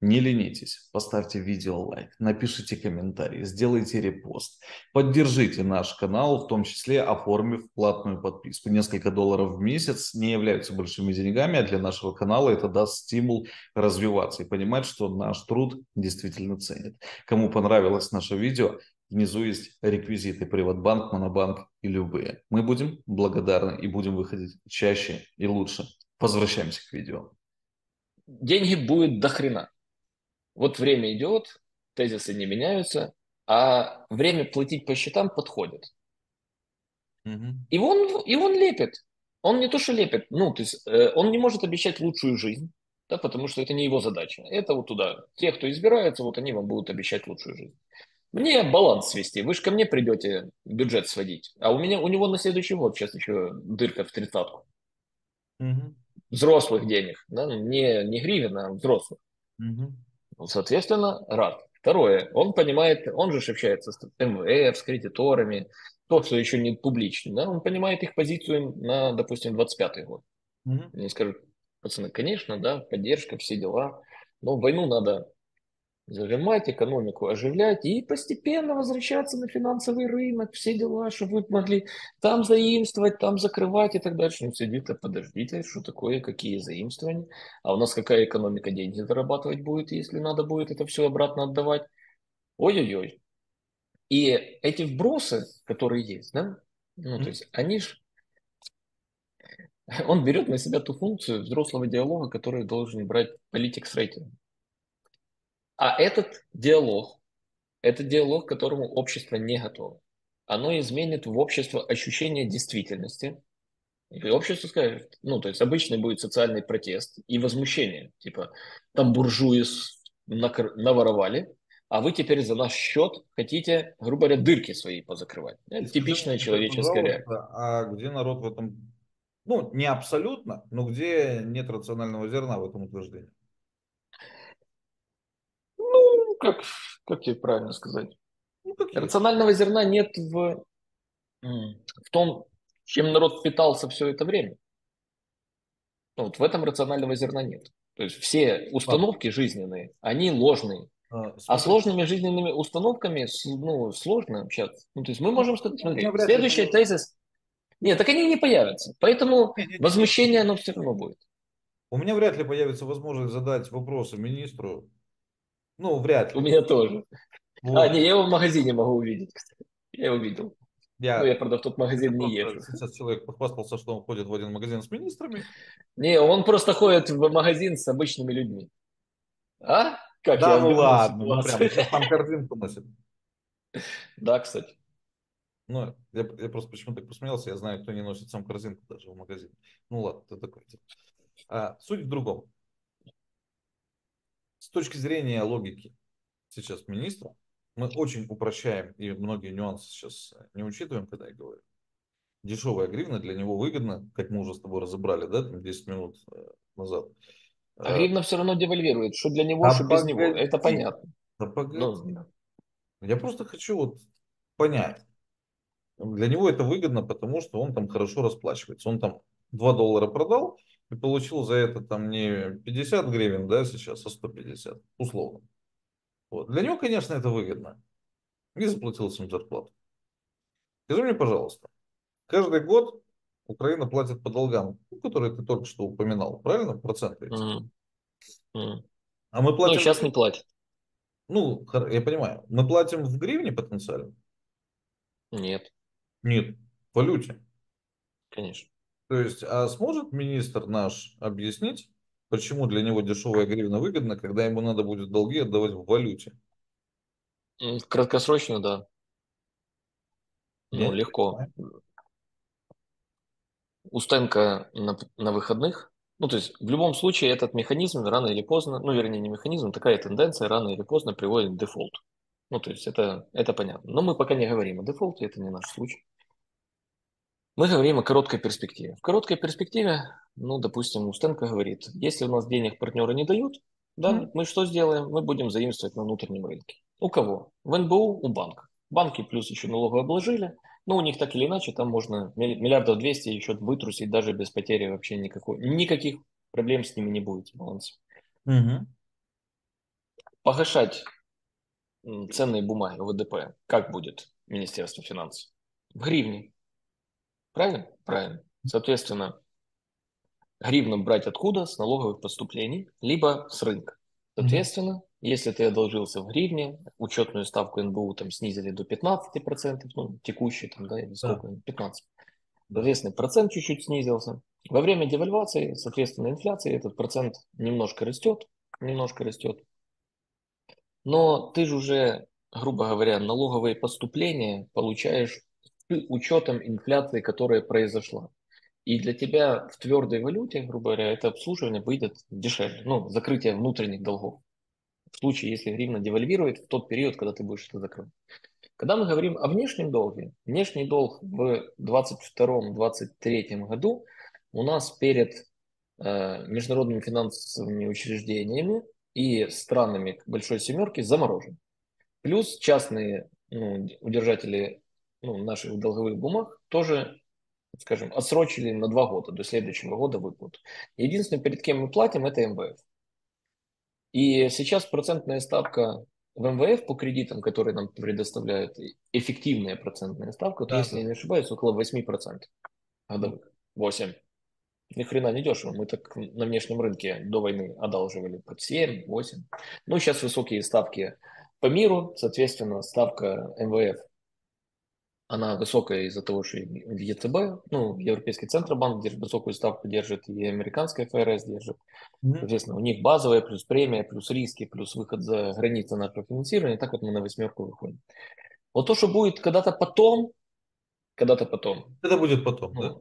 не ленитесь, поставьте видео лайк, напишите комментарий, сделайте репост, поддержите наш канал, в том числе оформив платную подписку. Несколько долларов в месяц не являются большими деньгами, а для нашего канала это даст стимул развиваться и понимать, что наш труд действительно ценит. Кому понравилось наше видео, внизу есть реквизиты «Приватбанк», «Монобанк» и любые. Мы будем благодарны и будем выходить чаще и лучше. Возвращаемся к видео. Деньги будет до хрена. Вот время идет, тезисы не меняются, а время платить по счетам подходит. Угу. И, он, и он лепит. Он не то, что лепит. Ну, то есть, э, он не может обещать лучшую жизнь, да, потому что это не его задача. Это вот туда. Те, кто избирается, вот они вам будут обещать лучшую жизнь. Мне баланс свести. Вы же ко мне придете бюджет сводить. А у меня у него на следующий год сейчас еще дырка в тридцатку. Угу. Взрослых денег, да? не, не гривен, а взрослых. Угу. Соответственно, рад. Второе, он понимает, он же общается с эм вэ эф, с кредиторами, то, что еще не публично, да? Он понимает их позицию на, допустим, двадцать пятый год. Угу. Они скажут, пацаны, конечно, да, поддержка, все дела, но войну надо зажимать, экономику оживлять и постепенно возвращаться на финансовый рынок, все дела, чтобы вы могли там заимствовать, там закрывать и так дальше. Ну, сидит, а подождите, что такое, какие заимствования, а у нас какая экономика деньги зарабатывать будет, если надо будет это все обратно отдавать. Ой-ой-ой. И эти вбросы, которые есть, да, ну, mm-hmm. то есть они ж... Он берет на себя ту функцию взрослого диалога, который должен брать политик с рейтингом. А этот диалог, это диалог, к которому общество не готово. оно изменит в обществе ощущение действительности. И общество скажет, ну, то есть обычный будет социальный протест и возмущение. Типа, там буржуи наворовали, а вы теперь за наш счет хотите, грубо говоря, дырки свои позакрывать. Это типичная человеческая реакция. А где народ в этом, ну, не абсолютно, но где нет рационального зерна в этом утверждении? Ну, как, как тебе правильно сказать? Ну, как рационального есть. Зерна нет в, в том, чем народ питался все это время. Ну, вот в этом рационального зерна нет. То есть все установки жизненные, они ложные. А, а сложными жизненными установками, ну, сложно общаться. Ну, то есть мы можем сказать, смотри, следующий тезис... Нет, так они не появятся. Поэтому нет, нет, возмущение, оно все равно будет. У меня вряд ли появится возможность задать вопросы министру. Ну, вряд ли. У меня тоже. Вот. А, не, я его в магазине могу увидеть, кстати. Я его видел. Я, ну, я, правда, в тот магазин не езжу. Сейчас человек похвастался, что он ходит в один магазин с министрами. Не, он просто ходит в магазин с обычными людьми. А? Как да, я ну ладно. Он прям, там корзинку носит. Да, кстати. Ну, я, я просто почему-то так посмеялся. Я знаю, кто не носит сам корзинку даже в магазин. Ну ладно, это такое. А, суть в другом. С точки зрения логики сейчас министра, мы очень упрощаем и многие нюансы сейчас не учитываем, когда я говорю. Дешевая гривна для него выгодна, как мы уже с тобой разобрали, да, там десять минут назад. А гривна все равно девальвирует, что для него, а что погоди, без него. Это понятно. Да но... Я просто хочу вот понять. Для него это выгодно, потому что он там хорошо расплачивается. Он там два доллара продал и получил за это там не пятьдесят гривен, да, сейчас, а сто пятьдесят, условно. Вот. Для него, конечно, это выгодно. И заплатил им зарплату. Скажи мне, пожалуйста, каждый год Украина платит по долгам, которые ты только что упоминал, правильно? Проценты. Mm-hmm. Mm-hmm. А мы платим... Ну, сейчас не платят. Ну, я понимаю. Мы платим в гривне потенциально? Нет. Нет, в валюте. Конечно. То есть, а сможет министр наш объяснить, почему для него дешевая гривна выгодна, когда ему надо будет долги отдавать в валюте? Краткосрочно, да. Нет, ну, легко. Устенко на, на выходных. Ну, то есть, в любом случае, этот механизм рано или поздно, ну, вернее, не механизм, такая тенденция рано или поздно приводит к дефолту. Ну, то есть, это, это понятно. Но мы пока не говорим о дефолте, это не наш случай. Мы говорим о короткой перспективе. В короткой перспективе, ну, допустим, Устенко говорит, если у нас денег партнеры не дают, да, mm-hmm. мы что сделаем? Мы будем заимствовать на внутреннем рынке. У кого? В эн бэ у, у банка. Банки плюс еще налогово обложили, но у них так или иначе там можно миллиардов двести еще вытрусить даже без потери вообще никакой. Никаких проблем с ними не будет в балансе. Mm-hmm. Погашать ценные бумаги, вэ дэ пэ, как будет Министерство финансов? В гривне. Правильно? Правильно. Соответственно, гривну брать откуда? С налоговых поступлений, либо с рынка. Соответственно, mm-hmm. если ты одолжился в гривне, учетную ставку эн бэ у там снизили до пятнадцати процентов, ну, текущий там, да, или сколько, mm-hmm. пятнадцать процентов. Соответственно, процент чуть-чуть снизился. Во время девальвации, соответственно, инфляции, этот процент немножко растет, немножко растет. Но ты же уже, грубо говоря, налоговые поступления получаешь с учетом инфляции, которая произошла. И для тебя в твердой валюте, грубо говоря, это обслуживание выйдет дешевле. Ну, закрытие внутренних долгов. В случае, если гривна девальвирует в тот период, когда ты будешь это закрыть. Когда мы говорим о внешнем долге, внешний долг в двадцать втором — двадцать третьем году у нас перед э, международными финансовыми учреждениями и странами Большой Семерки заморожен. Плюс частные, ну, удержатели, ну, наших долговых бумаг тоже, скажем, отсрочили на два года, до следующего года выплату. Единственное, перед кем мы платим, это эм вэ эф. И сейчас процентная ставка в эм вэ эф по кредитам, которые нам предоставляют, эффективная процентная ставка, то, да, если я не ошибаюсь, около восьми процентов годовых. восемь. Ни хрена не дешево. Мы так на внешнем рынке до войны одалживали под семь-восемь. Ну, сейчас высокие ставки по миру, соответственно, ставка эм вэ эф. Она высокая из-за того, что в е цэ бэ, ну, Европейский Центробанк держит высокую ставку, держит, и американская эф эр эс держит. Mm-hmm. Соответственно, у них базовая, плюс премия, плюс риски, плюс выход за границы наркофинансирования. И так вот мы на восьмерку выходим. Вот то, что будет когда-то потом, когда-то потом. Это будет потом, ну, да.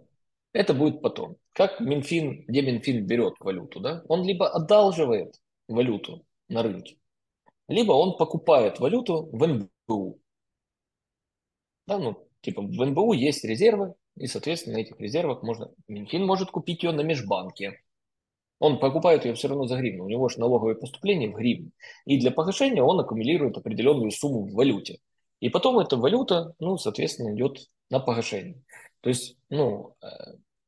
Это будет потом. Как Минфин, где Минфин берет валюту, да? Он либо одалживает валюту на рынке, либо он покупает валюту в эн бэ у. Да, ну, типа в эн бэ у есть резервы, и, соответственно, на этих резервах можно... Минфин может купить ее на межбанке. Он покупает ее все равно за гривну. У него же налоговые поступления в гривне. И для погашения он аккумулирует определенную сумму в валюте. И потом эта валюта, ну, соответственно, идет на погашение. То есть, ну,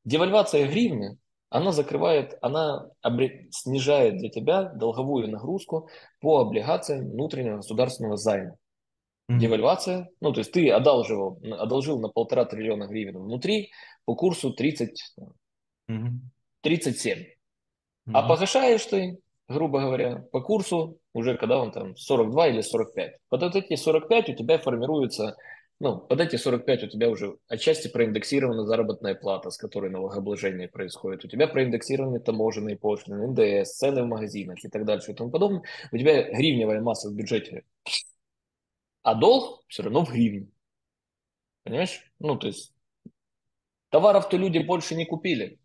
девальвация гривны, она закрывает, она обре- снижает для тебя долговую нагрузку по облигациям внутреннего государственного займа. Mm-hmm. Девальвация, ну, то есть ты одалживал, одолжил на полтора триллиона гривен внутри по курсу тридцать, mm-hmm. тридцать семь. Mm-hmm. А погашаешь ты, грубо говоря, по курсу уже когда он там сорок два или сорок пять. Под вот эти сорок пять у тебя формируется, ну, под эти сорок пять у тебя уже отчасти проиндексирована заработная плата, с которой налогообложение происходит. У тебя проиндексированы таможенные пошлины, эн дэ эс, цены в магазинах и так дальше и тому подобное. У тебя гривневая масса в бюджете, а долг все равно в гривне. Понимаешь? Ну, то есть товаров-то люди больше не купили,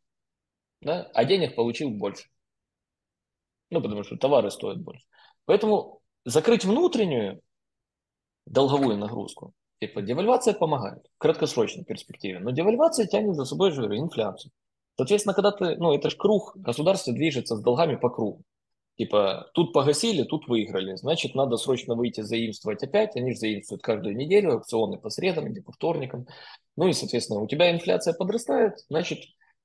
да? А денег получил больше. Ну, потому что товары стоят больше. Поэтому закрыть внутреннюю долговую нагрузку, типа девальвация помогает в краткосрочной перспективе, но девальвация тянет за собой, я же говорю, инфляцию. Соответственно, когда ты, ну, это же круг, государство движется с долгами по кругу. Типа тут погасили, тут выиграли, значит, надо срочно выйти заимствовать опять, они же заимствуют каждую неделю, аукционы по средам или по вторникам. Ну и, соответственно, у тебя инфляция подрастает, значит,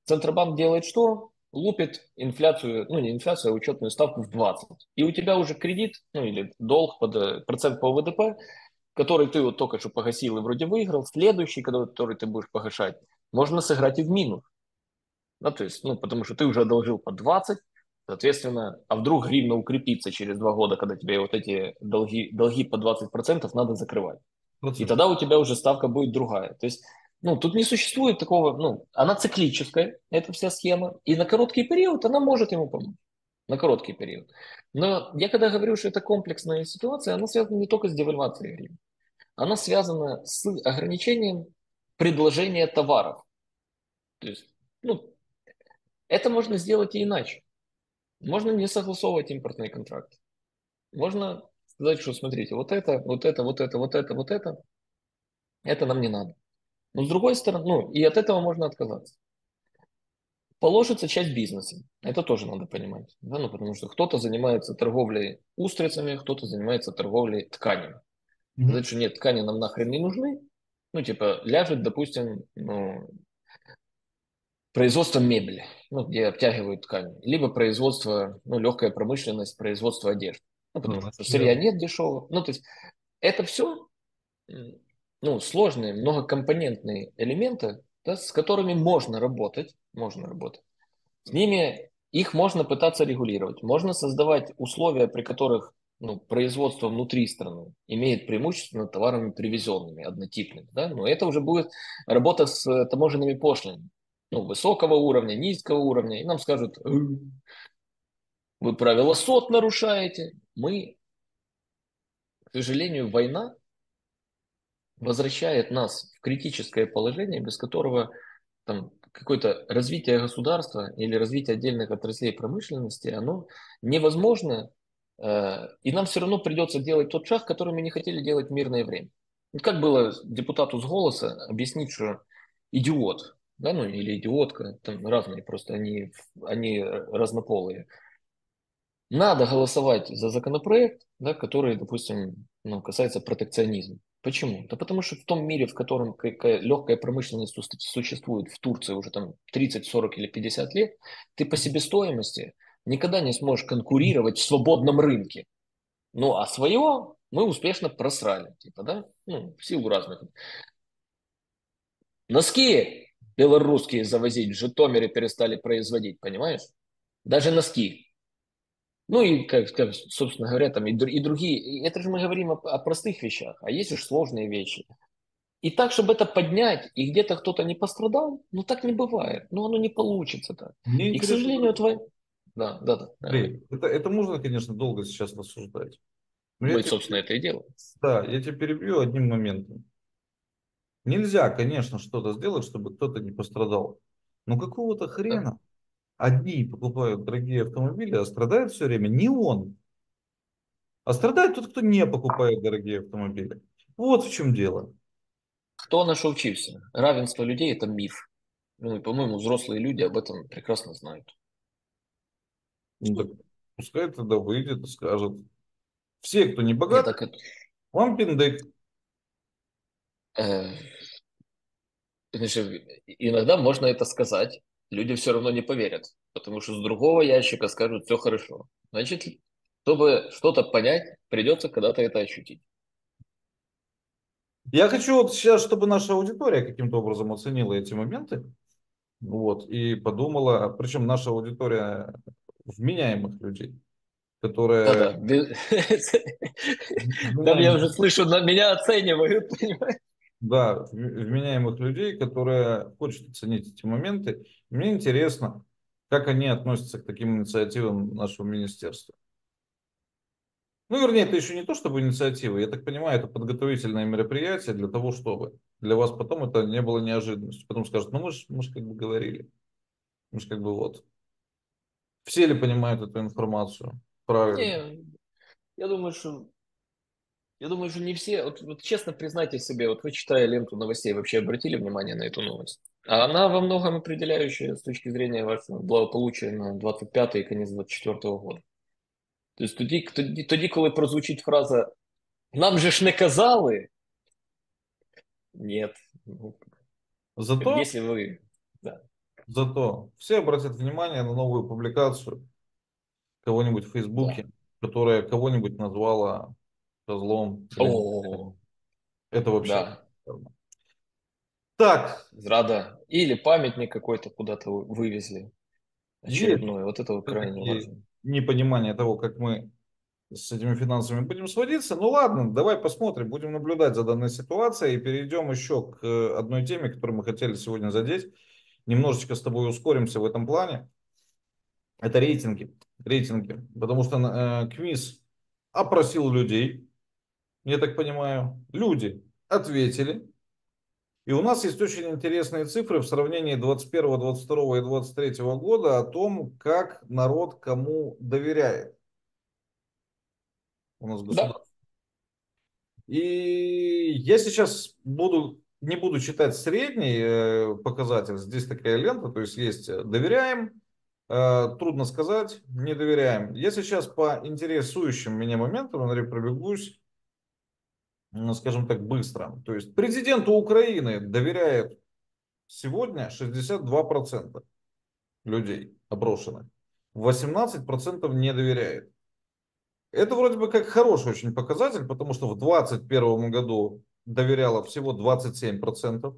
Центробанк делает что? Лупит инфляцию, ну не инфляцию, а учетную ставку в двадцать. И у тебя уже кредит, ну или долг под процент по вэ дэ пэ, который ты вот только что погасил и вроде выиграл, следующий, который ты будешь погашать, можно сыграть и в минус. Да, то есть, ну, потому что ты уже одолжил по двадцать, соответственно, а вдруг гривна укрепится через два года, когда тебе вот эти долги, долги по двадцать процентов надо закрывать. двадцать процентов. И тогда у тебя уже ставка будет другая. То есть, ну, тут не существует такого, ну, она циклическая, эта вся схема, и на короткий период она может ему помочь, на короткий период. Но я когда говорю, что это комплексная ситуация, она связана не только с девальвацией гривны, она связана с ограничением предложения товаров. То есть, ну, это можно сделать и иначе. Можно не согласовывать импортные контракты. Можно сказать, что смотрите, вот это, вот это, вот это, вот это, вот это, это нам не надо. Но с другой стороны, ну и от этого можно отказаться. Положится часть бизнеса, это тоже надо понимать, да? Ну, потому что кто-то занимается торговлей устрицами, кто-то занимается торговлей тканями. Mm-hmm. Сказать, что нет, ткани нам нахрен не нужны, ну типа ляжет, допустим, ну, производство мебели, ну, где обтягивают ткань, либо производство, ну, легкая промышленность, производство одежды, ну, потому mm-hmm. что сырья нет дешевого, ну то есть это все... Ну, сложные, многокомпонентные элементы, да, с которыми можно работать, можно работать. С ними их можно пытаться регулировать. Можно создавать условия, при которых, ну, производство внутри страны имеет преимущество над товарами привезенными, однотипными. Да? Но это уже будет работа с таможенными пошлинами. Ну, высокого уровня, низкого уровня. И нам скажут, вы правила СОТ нарушаете. Мы, к сожалению, война возвращает нас в критическое положение, без которого там какое-то развитие государства или развитие отдельных отраслей промышленности, оно невозможно, э, и нам все равно придется делать тот шаг, который мы не хотели делать в мирное время. Вот как было депутату с «Голоса» объяснить, что идиот, да, ну или идиотка, там разные просто, они, они разнополые. Надо голосовать за законопроект, да, который, допустим, ну, касается протекционизма. Почему? Да потому что в том мире, в котором легкая промышленность существует в Турции уже там тридцать, сорок или пятьдесят лет, ты по себестоимости никогда не сможешь конкурировать в свободном рынке. Ну, а свое мы успешно просрали, типа, да? Ну, в силу разных. Носки белорусские завозить в Житомире перестали производить, понимаешь? Даже носки. Ну и, как, как, собственно говоря, там и, и другие, это же мы говорим о, о простых вещах, а есть уж сложные вещи. И так, чтобы это поднять, и где-то кто-то не пострадал, ну так не бывает, ну оно не получится так. Мне и, к сожалению, твой... Да, да, да. Блин, да. Это, это можно, конечно, долго сейчас рассуждать. Мы, собственно, это и делаем. Да, я тебя перебью одним моментом. Нельзя, конечно, что-то сделать, чтобы кто-то не пострадал. Но какого-то хрена да. одни покупают дорогие автомобили, а страдает все время не он. А страдает тот, кто не покупает дорогие автомобили. Вот в чем дело. Кто на что учился? Равенство людей – это миф. Ну и, по-моему, взрослые люди об этом прекрасно знают. Ну, так пускай тогда выйдет и скажет. Все, кто не богат, Нет, так... вам пиндык. Э... Значит, иногда можно это сказать. Люди все равно не поверят. Потому что с другого ящика скажут, все хорошо. Значит, чтобы что-то понять, придется когда-то это ощутить. Я хочу вот сейчас, чтобы наша аудитория каким-то образом оценила эти моменты. Вот, и подумала, причем наша аудитория вменяемых людей, которые... Да, да. Без... Там я уже слышу, на меня оценивают, понимаешь? Да, вменяемых людей, которые хочет оценить эти моменты. Мне интересно, как они относятся к таким инициативам нашего министерства. Ну, вернее, это еще не то, чтобы инициативы. Я так понимаю, это подготовительное мероприятие для того, чтобы для вас потом это не было неожиданностью. Потом скажут, ну, мы же мы же как бы говорили. Мы же как бы вот. Все ли понимают эту информацию? Правильно. Не, я думаю, что я думаю, что не все. Вот, вот честно признайте себе, вот вы, читая ленту новостей, вообще обратили внимание на эту новость? А она во многом определяющая с точки зрения вашего благополучия на двадцать пятый и конец двадцать четвёртого года. Тобто тоді, тоді, тоді, коли прозвучить фраза «Нам же ж не казали!» Нет. Зато, если вы... да. зато все обратят внимание на новую публикацию кого-нибудь в Фейсбуке, да. которая кого-нибудь назвала козлом. О-о-о. Это вообще... Да. Так. Зрада. Или памятник какой-то куда-то вывезли. Очередной. Вот это крайне важно. Непонимание того, как мы с этими финансами будем сводиться. Ну ладно, давай посмотрим, будем наблюдать за данной ситуацией и перейдем еще к одной теме, которую мы хотели сегодня задеть. Немножечко с тобой ускоримся в этом плане. Это рейтинги. Рейтинги. Потому что э, КМИС опросил людей, я так понимаю. Люди ответили. И у нас есть очень интересные цифры в сравнении двадцать первого, двадцать второго и двадцать третьего года о том, как народ кому доверяет. У нас государство. Да. И я сейчас буду, не буду читать средний показатель. Здесь такая лента, то есть есть доверяем, трудно сказать, не доверяем. Я сейчас по интересующим меня моментам, Андрей, пробегусь. Скажем так, быстро. То есть президенту Украины доверяет сегодня шестьдесят два процента людей опрошенных. восемнадцать процентов не доверяет. Это вроде бы как хороший очень показатель, потому что в две тысячи двадцать первом году доверяло всего двадцать семь процентов,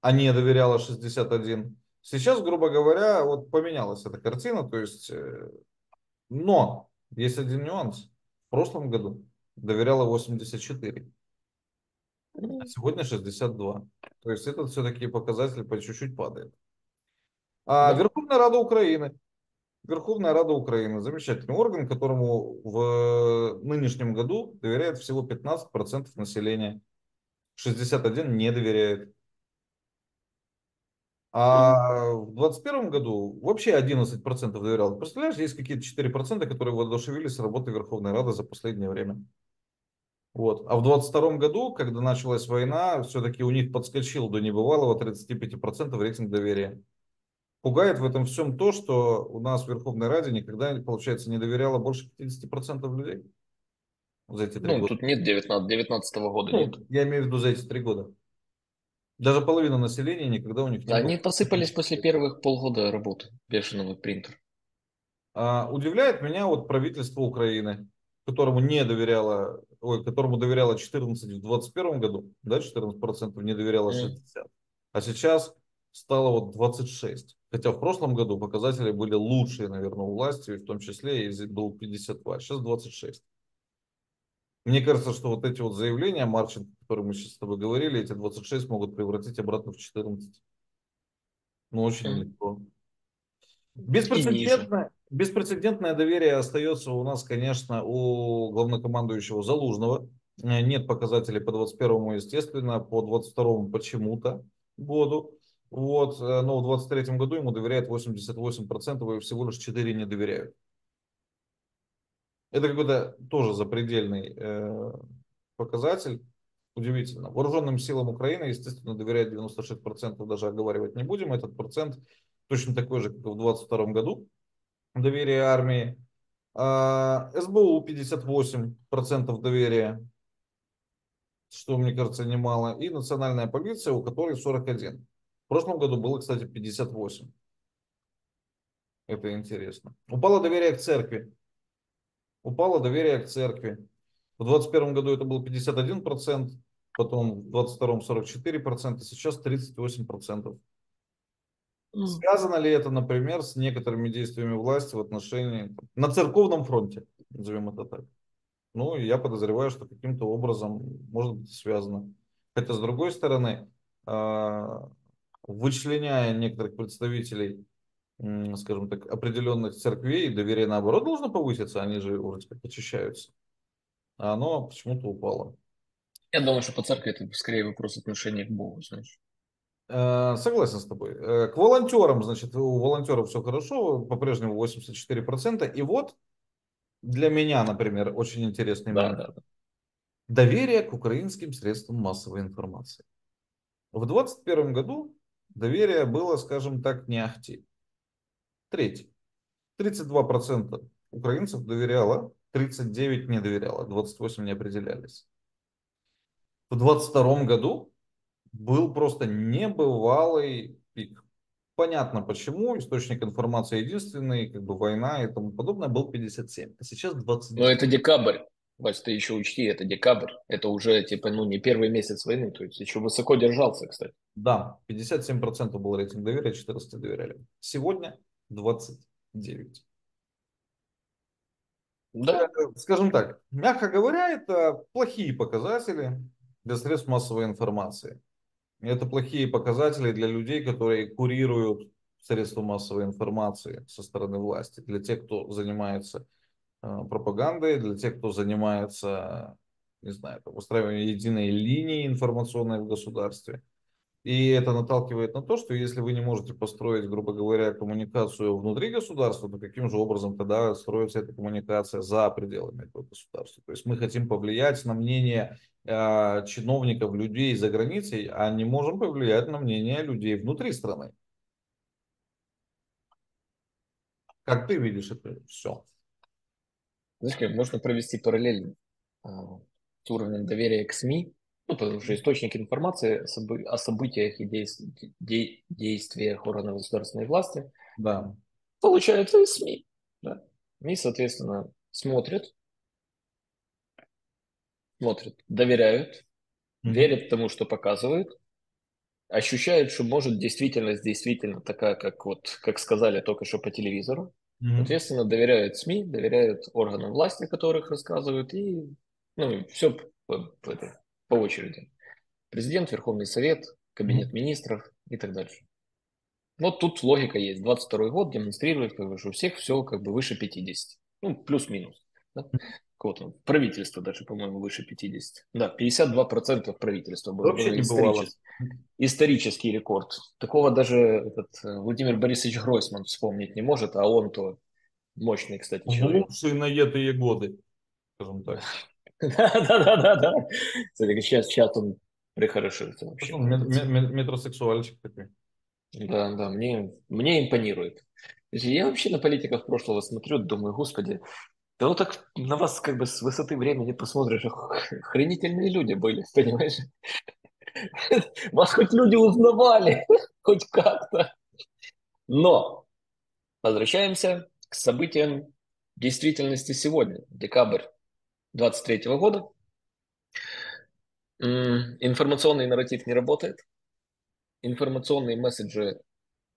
а не доверяло шестьдесят один процент. Сейчас, грубо говоря, вот поменялась эта картина. То есть, но есть один нюанс. В прошлом году доверяло восемьдесят четыре процента, а сегодня шестьдесят два процента. То есть этот все-таки показатель по чуть-чуть падает. А да. Верховная Рада Украины. Верховная Рада Украины. Замечательный орган, которому в нынешнем году доверяет всего пятнадцать процентов населения. шестьдесят один процент не доверяет. А в две тысячи двадцать первом году вообще одиннадцать процентов доверяло. Представляешь, есть какие-то четыре процента, которые воодушевились работой Верховной Рады за последнее время. Вот. А в две тысячи двадцать втором году, когда началась война, все-таки у них подскочил до небывалого тридцать пять процентов рейтинг доверия. Пугает в этом всем то, что у нас в Верховной Раде никогда, получается, не доверяло больше пятьдесят процентов людей за эти три ну, года. Тут нет девятнадцатого года. Ну, нет. Я имею в виду за эти три года. Даже половина населения никогда у них не было. Они посыпались после первых полгода работы бешеного принтера. А, удивляет меня вот правительство Украины, которому не доверяло, ой, которому доверяло четырнадцать процентов в двадцать первом году, да, четырнадцать процентов не доверяло шестьдесят процентов, mm. а сейчас стало вот двадцать шесть процентов. Хотя в прошлом году показатели были лучшие, наверное, у власти, в том числе и был пятьдесят два процента, сейчас двадцать шесть процентов. Мне кажется, что вот эти вот заявления Марченко, которые мы сейчас с тобой говорили, эти двадцать шесть могут превратить обратно в четырнадцать. Ну, очень легко. Беспрецедентная, Беспрецедентное доверие остается у нас, конечно, у главнокомандующего Залужного. Нет показателей по двадцать первому, естественно, по двадцать второму почему-то году. Вот. Но в двадцать третьем году ему доверяет восемьдесят восемь процентов, и всего лишь четыре не доверяют. Это какой-то тоже запредельный э, показатель. Удивительно. Вооруженным силам Украины, естественно, доверяет девяносто шесть процентов, даже оговаривать не будем. Этот процент точно такой же, как и в двадцать втором году. Доверие армии. А, СБУ пятьдесят восемь процентов доверия, что, мне кажется, немало. И национальная полиция, у которой сорок один процент. В прошлом году было, кстати, пятьдесят восемь процентов. Это интересно. Упало доверие к церкви. Упало доверие к церкви. В двадцать первом году это было пятьдесят один процент, потом в двадцать втором сорок четыре процента, сейчас тридцать восемь процентов. Mm. Связано ли это, например, с некоторыми действиями власти в отношении... На церковном фронте, назовем это так. Ну, я подозреваю, что каким-то образом может быть связано. Хотя, с другой стороны, вычленяя некоторых представителей, скажем так, определенных церквей, доверие, наоборот, должно повыситься, они же вроде как очищаются. А оно почему-то упало. Я думаю, что по церкви это скорее вопрос отношения к Богу, знаешь. Э, согласен с тобой. Э, к волонтерам, значит, у волонтеров все хорошо, по-прежнему восемьдесят четыре процента. И вот для меня, например, очень интересный момент. Да, да. Доверие к украинским средствам массовой информации. В двадцать первом году доверие было, скажем так, не ахти. Треть. тридцать два процента украинцев доверяло, тридцать девять процентов не доверяло, двадцать восемь процентов не определялись. В двадцать втором году был просто небывалый пик. Понятно почему, источник информации единственный, как бы война и тому подобное, был пятьдесят семь процентов, а сейчас двадцать девять процентов. Но это декабрь, Вась, ты еще учти, это декабрь, это уже типа, ну, не первый месяц войны, то есть еще высоко держался, кстати. Да, пятьдесят семь процентов был рейтинг доверия, четырнадцать процентов доверяли. Сегодня двадцать девять процентов. Да. Скажем так, мягко говоря, это плохие показатели для средств массовой информации. Это плохие показатели для людей, которые курируют средства массовой информации со стороны власти, для тех, кто занимается э, пропагандой, для тех, кто занимается, не знаю, выстраиванием единой линии информационной в государстве. И это наталкивает на то, что если вы не можете построить, грубо говоря, коммуникацию внутри государства, то каким же образом тогда строится эта коммуникация за пределами этого государства? То есть мы хотим повлиять на мнение э, чиновников, людей за границей, а не можем повлиять на мнение людей внутри страны. Как ты видишь это все? Знаешь, как можно провести параллель э, с уровнем доверия к СМИ? Ну, потому что источники информации о событиях и действиях органов государственной власти, да, получаются из СМИ. Да. СМИ, соответственно, смотрят, смотрят, доверяют, mm-hmm. верят тому, что показывают, ощущают, что может действительность действительно такая, как, вот, как сказали только что по телевизору. Mm-hmm. Соответственно, доверяют СМИ, доверяют органам власти, которых рассказывают, и ну, все это... по очереди. Президент, Верховный Совет, Кабинет Министров и так дальше. Вот тут логика есть. двадцать второй год демонстрирует, как бы, что у всех все как бы выше пятидесяти. Ну, плюс-минус. Да? Вот, правительство даже, по-моему, выше пятидесяти. Да, пятьдесят два процента правительства было. Вообще не бывало. Исторический рекорд. Такого даже этот Владимир Борисович Гройсман вспомнить не может, а он-то мощный, кстати, человек. Лучшие наетые годы, скажем так. Да-да-да-да. Кстати, сейчас, сейчас он прихорошился вообще. Метросексуальчик такой. Да, да, мне, мне импонирует. Я вообще на политиков прошлого смотрю, думаю, господи, да вот так на вас как бы с высоты времени посмотришь, охренительные люди были, понимаешь? Вас хоть люди узнавали, хоть как-то. Но возвращаемся к событиям действительности сегодня, декабрь двадцать третьего года. Информационный нарратив не работает. Информационные месседжи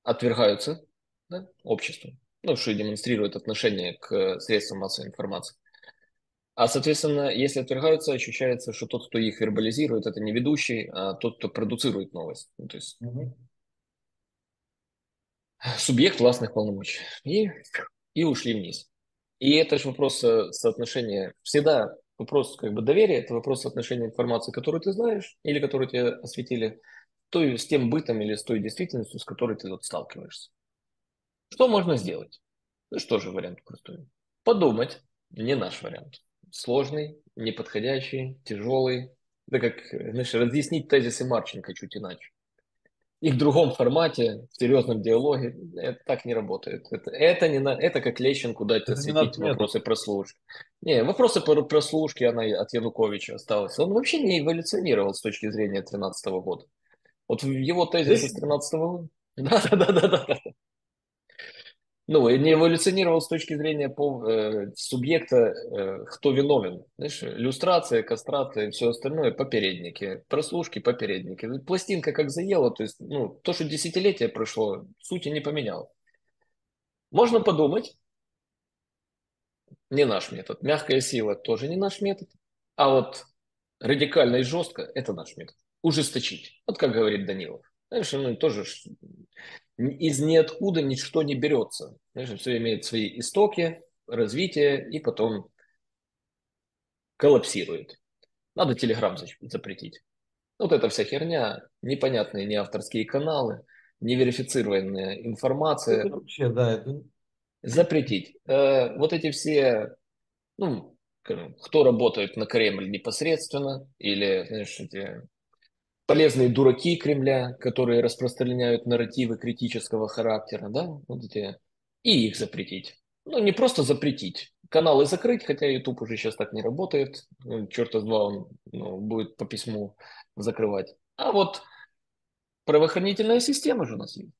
отвергаются, да, обществом, ну, что демонстрирует отношение к средствам массовой информации. А, соответственно, если отвергаются, ощущается, что тот, кто их вербализирует, это не ведущий, а тот, кто продуцирует новость. Ну, то есть угу. субъект властных полномочий. И... и ушли вниз. И это же вопрос соотношения. Всегда вопрос как бы доверия, это вопрос соотношения информации, которую ты знаешь или которую тебе осветили, той, с тем бытом или с той действительностью, с которой ты вот сталкиваешься. Что можно сделать? Ну что же, вариант простой. Подумать — не наш вариант. Сложный, неподходящий, тяжелый. Да как, знаешь, разъяснить тезисы Марченко чуть иначе. И в другом формате, в серьезном диалоге, это так не работает. Это, это, не на, это как Лещенку дать осветить вопросы прослушки. Не, вопросы про прослушки, она от Януковича осталась. Он вообще не эволюционировал с точки зрения тринадцатого года. Вот его тезисы с тринадцатого года... Да-да-да-да-да. Ну, не эволюционировал с точки зрения по, э, субъекта, э, кто виновен. Знаешь, люстрация, кастрация и все остальное — попередники, прослушки — попередники. Пластинка как заела, то есть, ну, то, что десятилетие прошло, сути не поменяло. Можно подумать. Не наш метод. Мягкая сила — тоже не наш метод. А вот радикально и жестко — это наш метод. Ужесточить. Вот как говорит Данилов. Знаешь, ну, тоже... Из ниоткуда ничто не берется. Знаешь, все имеет свои истоки, развитие и потом коллапсирует. Надо Телеграм запретить. Вот эта вся херня, непонятные не авторские каналы, неверифицированная информация. Это вообще, да, это... Запретить. Э, вот эти все, ну, кто работает на Кремль непосредственно, или, знаешь, эти... полезные дураки Кремля, которые распространяют нарративы критического характера, да, вот эти, и их запретить. Ну, не просто запретить, каналы закрыть, хотя YouTube уже сейчас так не работает, черта с два он, ну, будет по письму закрывать. А вот правоохранительная система же у нас есть.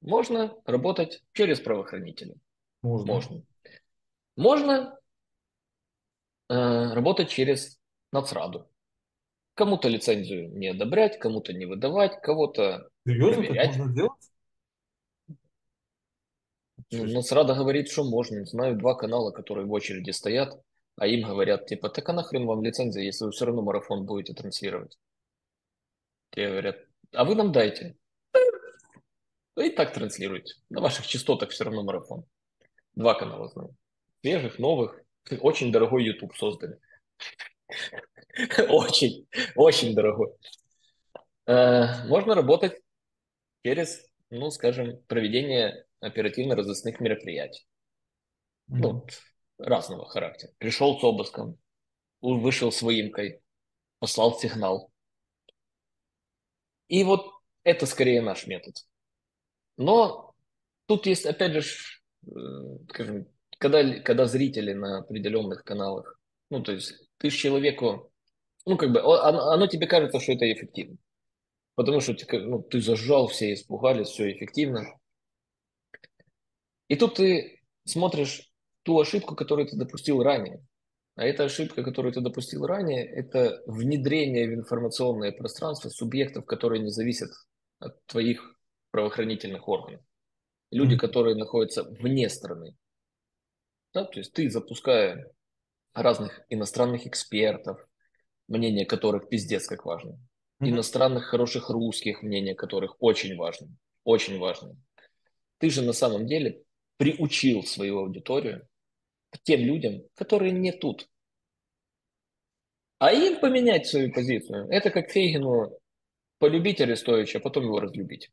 Можно работать через правоохранителей. Можно. Можно, Можно э, работать через Нацраду. Кому-то лицензию не одобрять, кому-то не выдавать, кого-то проверять. Ну, Нацрада говорит, что можно. Знаю два канала, которые в очереди стоят, а им говорят, типа, так а нахрен вам лицензия, если вы все равно марафон будете транслировать. Те говорят, а вы нам дайте. И так транслируйте. На ваших частотах все равно марафон. Два канала знаю. Свежих, новых. Очень дорогой YouTube создали. Очень, очень дорогой. Э, можно работать через, ну, скажем, проведение оперативно-розыскных мероприятий. Mm-hmm. Ну, разного характера. Пришел с обыском, вышел с выемкой, послал сигнал. И вот это скорее наш метод. Но тут есть, опять же, скажем, когда, когда зрители на определенных каналах, ну, то есть ты ж человеку, ну, как бы, оно, оно тебе кажется, что это эффективно. Потому что ну, ты зажал, все испугались, все эффективно. И тут ты смотришь ту ошибку, которую ты допустил ранее. А эта ошибка, которую ты допустил ранее, это внедрение в информационное пространство субъектов, которые не зависят от твоих правоохранительных органов. Люди, которые находятся вне страны. Да? То есть ты, запуская разных иностранных экспертов, мнение которых пиздец как важно. Mm-hmm. Иностранных хороших русских, мнение которых очень важно. Очень важно. Ты же на самом деле приучил свою аудиторию к тем людям, которые не тут. А им поменять свою позицию — это как Фейгину полюбить Арестовича, а потом его разлюбить.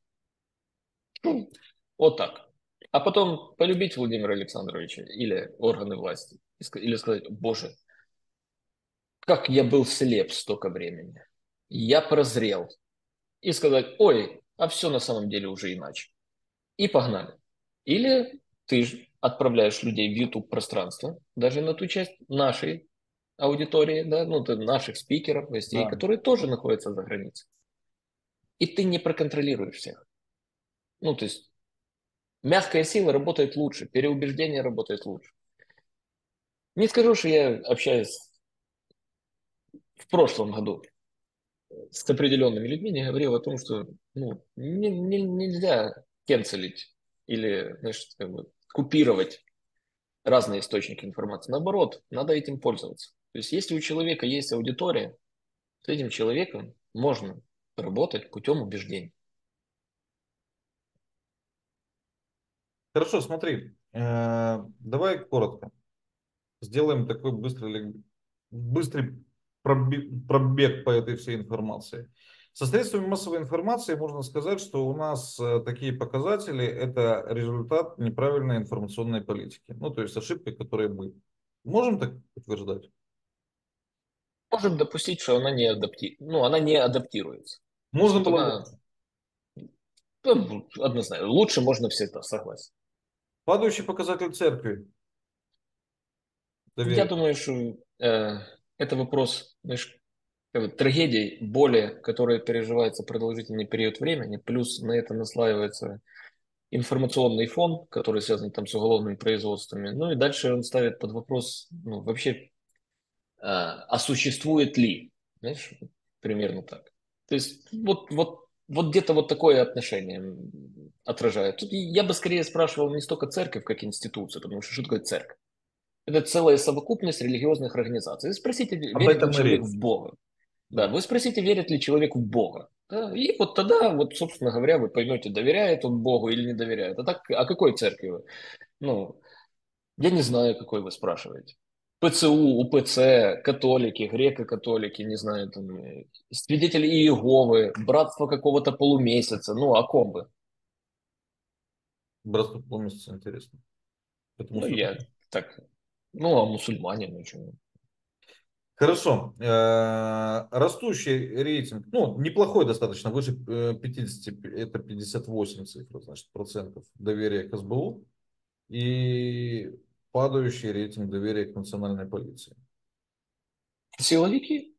Вот так. А потом полюбить Владимира Александровича или органы власти. Или сказать, боже, как я был слеп столько времени. Я прозрел. И сказать, ой, а все на самом деле уже иначе. И погнали. Или ты же отправляешь людей в YouTube-пространство, даже на ту часть нашей аудитории, да, ну, наших спикеров, гостей, да, которые тоже находятся за границей. И ты не проконтролируешь всех. Ну, то есть мягкая сила работает лучше, переубеждение работает лучше. Не скажу, что я общаюсь в прошлом году с определенными людьми, не говорил о том, что ну, не, не, нельзя кенселить или, знаешь, как бы купировать разные источники информации. Наоборот, надо этим пользоваться. То есть, если у человека есть аудитория, с этим человеком можно работать путем убеждений. Хорошо, смотри. Давай коротко. Сделаем такой быстрый, быстрый пробег по этой всей информации. Со средствами массовой информации можно сказать, что у нас такие показатели – это результат неправильной информационной политики. Ну, то есть ошибки, которые мы можем так утверждать? Можем допустить, что она не, адапти... ну, она не адаптируется. Можно было... Она... Однозначно. Лучше можно всегда, согласен. Падающий показатель церкви. Доверие. Я думаю, что э, это вопрос, знаешь, трагедий, боли, которая переживается продолжительный период времени, плюс на это наслаивается информационный фон, который связан там с уголовными производствами, ну и дальше он ставит под вопрос, ну, вообще, а, а существует ли, знаешь, примерно так. То есть вот, вот, вот где-то вот такое отношение отражает. Тут я бы скорее спрашивал не столько церковь, как институцию, потому что что такое церковь? Это целая совокупность религиозных организаций. И спросите, верит ли человек в Бога. Да, вы спросите, верит ли человек в Бога. Да? И вот тогда, вот, собственно говоря, вы поймете, доверяет он Богу или не доверяет. А так, о какой церкви вы? Ну, я не знаю, какой вы спрашиваете. ПЦУ, УПЦ, католики, греко-католики, не знаю, там, свидетели Иеговы, братство какого-то полумесяца. Ну, о ком вы? Братство полумесяца интересно. Потому ну, что... я так... Ну, а мусульмане, ну чего? Хорошо. Растущий рейтинг, ну, неплохой достаточно, выше пятидесяти, это пятьдесят восемь цифр, значит, процентов доверия к СБУ и падающий рейтинг доверия к национальной полиции. Силовики?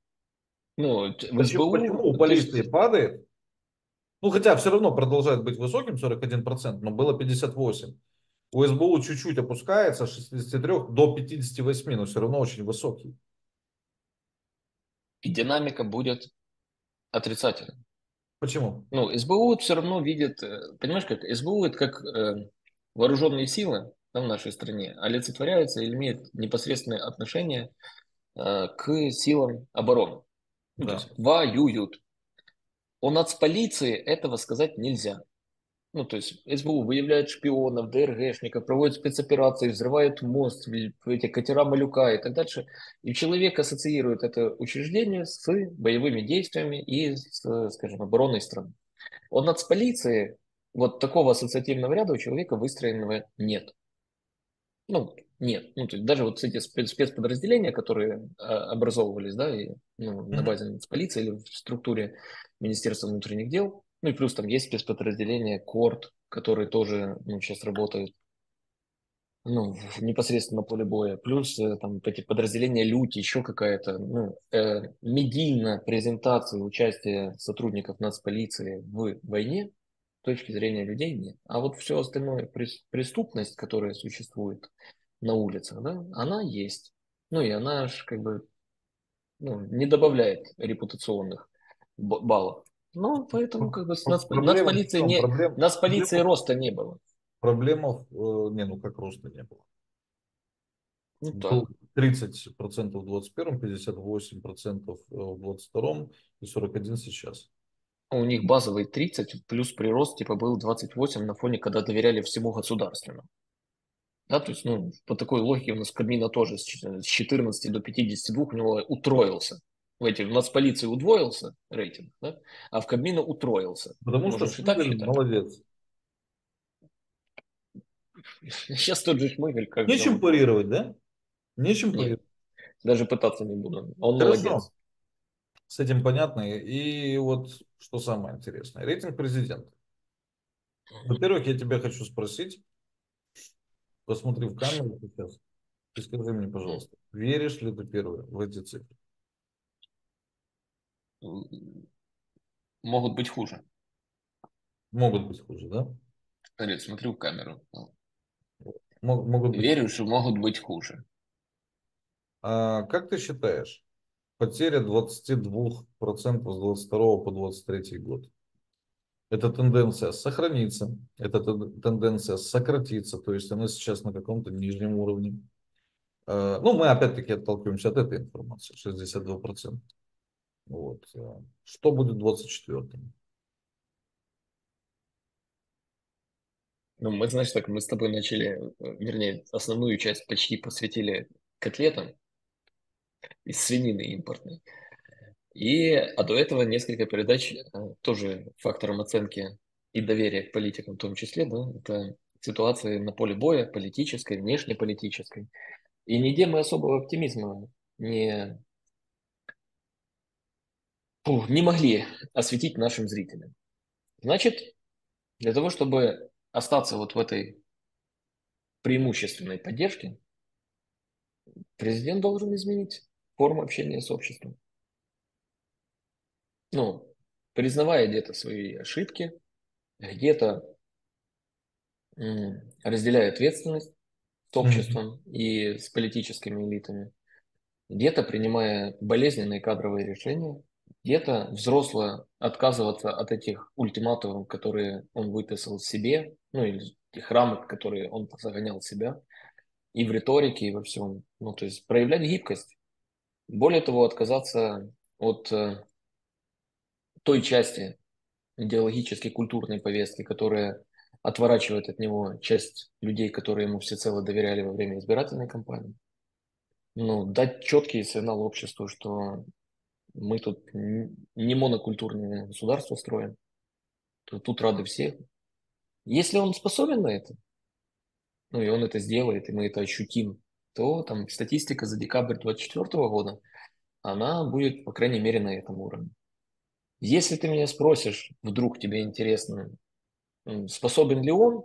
Ну, в СБУ... Почему у полиции падает? Ну, хотя все равно продолжает быть высоким, сорок один процент, но было пятьдесят восемь процентов. У СБУ чуть-чуть опускается, с шестидесяти трёх до пятидесяти восьми, но все равно очень высокий. И динамика будет отрицательной. Почему? Ну, СБУ все равно видит, понимаешь, как СБУ это как э, вооруженные силы в нашей стране олицетворяются и имеют непосредственное отношение э, к силам обороны. Да. То есть воюют. У нацполиции этого сказать нельзя. Ну, то есть СБУ выявляет шпионов, ДРГшников, проводит спецоперации, взрывает мост, эти катера Малюка и так дальше. И человек ассоциирует это учреждение с боевыми действиями и с, скажем, обороной страны. У нацполиции вот такого ассоциативного ряда у человека выстроенного нет. Ну, нет. Ну, то есть даже вот эти спецподразделения, которые образовывались, да, и, ну, на базе нацполиции или в структуре Министерства внутренних дел, ну и плюс там есть спецподразделение КОРД, которые тоже, ну, сейчас работают, ну, непосредственно на поле боя. Плюс там эти подразделения Люти, еще какая-то, ну, э, медийная презентация участия сотрудников нацполиции в войне с точки зрения людей нет. А вот все остальное, преступность, которая существует на улицах, да, она есть. Ну и она аж как бы, ну, не добавляет репутационных баллов. Ну, поэтому как бы нас, проблема, нас, полиции, том, не, проблем, нас полиции проблем, роста не было. Проблемов, не, ну как роста не было. Ну, было тридцать процентов в двадцать первом, пятьдесят восемь процентов в двадцать втором и сорок один процент сейчас. У них базовый тридцать, плюс прирост типа был двадцать восемь на фоне, когда доверяли всему государственному. Да, то есть, ну, по такой логике у нас Кабмина тоже с четырнадцати до пятидесяти двух у него утроился. Эти, у нас полиции удвоился рейтинг, да? А в Кабмина утроился. Потому Может, что Шмейгер молодец. Сейчас тот же Шмейгер. Как Нечем думал. парировать, да? Нечем Нет. парировать. Даже пытаться не буду. Он Хорошо. молодец. С этим понятно. И вот что самое интересное. Рейтинг президента. Во-первых, я тебя хочу спросить. Посмотри в камеру сейчас. И скажи мне, пожалуйста, веришь ли ты первый в эти цифры? Могут быть хуже. Могут быть хуже, да? Смотри, смотрю в камеру. Мог, могут быть... Верю, что могут быть хуже. А как ты считаешь, потеря двадцати двух процентов с двадцать второго по двадцать третий год, эта тенденция сохранится, эта тенденция сократится, то есть она сейчас на каком-то нижнем уровне. Ну, мы опять-таки отталкиваемся от этой информации, шестьдесят два процента. Вот. Что будет двадцать четвёртым? Ну, мы, значит, так, мы с тобой начали, вернее, основную часть почти посвятили котлетам из свинины импортной. И, а до этого несколько передач, тоже фактором оценки и доверия к политикам в том числе, да, это ситуации на поле боя, политической, внешнеполитической. И нигде мы особого оптимизма не, Фу, не могли осветить нашим зрителям. Значит, для того, чтобы остаться вот в этой преимущественной поддержке, президент должен изменить форму общения с обществом. Ну, признавая где-то свои ошибки, где-то разделяя ответственность с обществом mm-hmm. и с политическими элитами, где-то принимая болезненные кадровые решения, где-то взросло отказываться от этих ультиматумов, которые он выписал себе, ну или тех рамок, которые он загонял в себя, и в риторике, и во всем. Ну, то есть проявлять гибкость. Более того, отказаться от э, той части идеологически культурной повестки, которая отворачивает от него часть людей, которые ему всецело доверяли во время избирательной кампании. Ну, дать четкий сигнал обществу, что мы тут не монокультурное государство строим, то тут рады всех. Если он способен на это, ну и он это сделает, и мы это ощутим, то там статистика за декабрь две тысячи двадцать четвёртого года, она будет, по крайней мере, на этом уровне. Если ты меня спросишь, вдруг тебе интересно, способен ли он,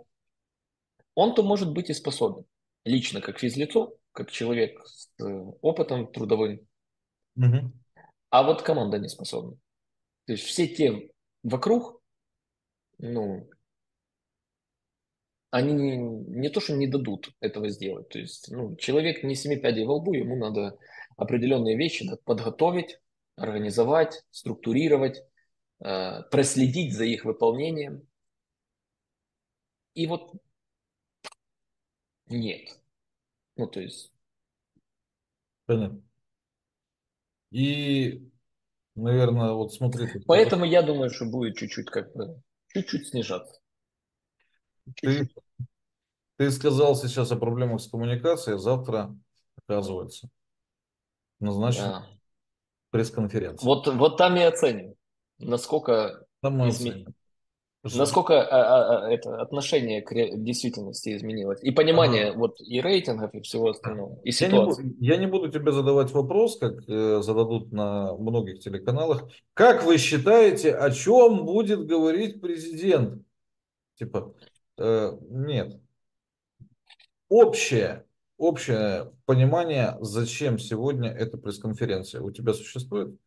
он-то может быть и способен. Лично, как физлицо, как человек с опытом трудовым. Угу. А вот команда не способна. То есть все те вокруг, ну, они не, не то, что не дадут этого сделать. То есть ну, человек не семи пядей во лбу, ему надо определенные вещи да, подготовить, организовать, структурировать, э, проследить за их выполнением. И вот нет. Ну, то есть... Понятно. И, наверное, вот смотрите. Поэтому я думаю, что будет чуть-чуть как бы, чуть-чуть снижаться. Ты, ты сказал сейчас о проблемах с коммуникацией, завтра, оказывается, назначена да. пресс-конференция. Вот, вот там и оценим, насколько, там изме... насколько а, а, это отношение к ре... действительности изменилось. И понимание ага. вот, и рейтингов, и всего остального, и ситуации. Я не, буду, я не буду тебе задавать вопрос, как э, зададут на многих телеканалах. Как вы считаете, о чем будет говорить президент? Типа, э, нет. Общее, общее понимание, зачем сегодня эта пресс-конференция у тебя существует?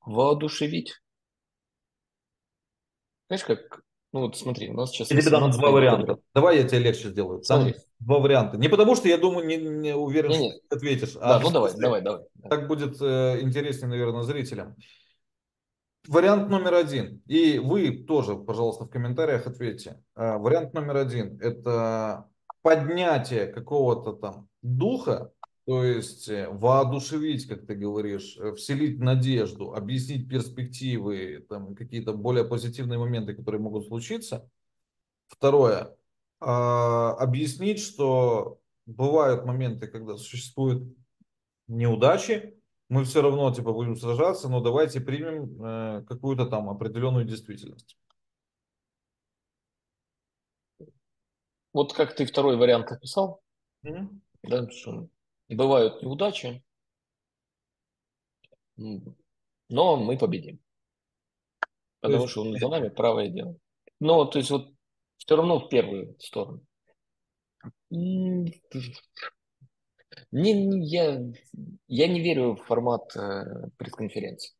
Воодушевить. Знаешь, как... Ну вот смотри, у нас сейчас... Я тебе дам два варианта. Года. Давай я тебе легче сделаю. Там два варианта. Не потому, что я думаю, не, не уверен, не, что ты ответишь. Да, а ну давай, давай, давай. Так будет э, интереснее, наверное, зрителям. Вариант номер один. И вы тоже, пожалуйста, в комментариях ответьте. Э, вариант номер один – это поднятие какого-то там духа, то есть воодушевить, как ты говоришь, вселить надежду, объяснить перспективы, там, какие-то более позитивные моменты, которые могут случиться. Второе, объяснить, что бывают моменты, когда существуют неудачи, мы все равно типа будем сражаться, но давайте примем какую-то там определенную действительность. Вот как ты второй вариант описал, mm-hmm. да, что... Бывают неудачи, но мы победим. Потому есть... что за нами правое дело. Но, то есть, вот все равно в первую сторону. Не, не, я, я не верю в формат э, пресс-конференции.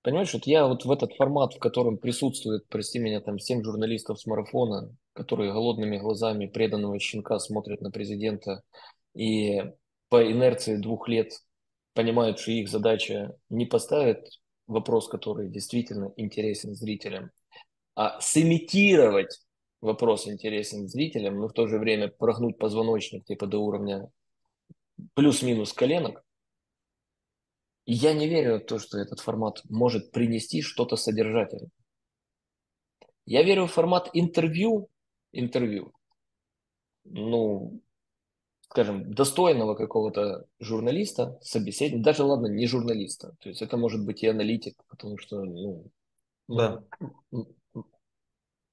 Понимаешь, вот я вот в этот формат, в котором присутствует, прости меня, там семь журналистов с марафона, которые голодными глазами преданного щенка смотрят на президента, и по инерции двух лет понимают, что их задача не поставить вопрос, который действительно интересен зрителям, а сымитировать вопрос интересен зрителям, но в то же время прогнуть позвоночник типа до уровня плюс-минус коленок, И я не верю в то, что этот формат может принести что-то содержательное. Я верю в формат интервью, интервью, ну, скажем, достойного какого-то журналиста, собеседника, даже, ладно, не журналиста, то есть это может быть и аналитик, потому что, ну, да.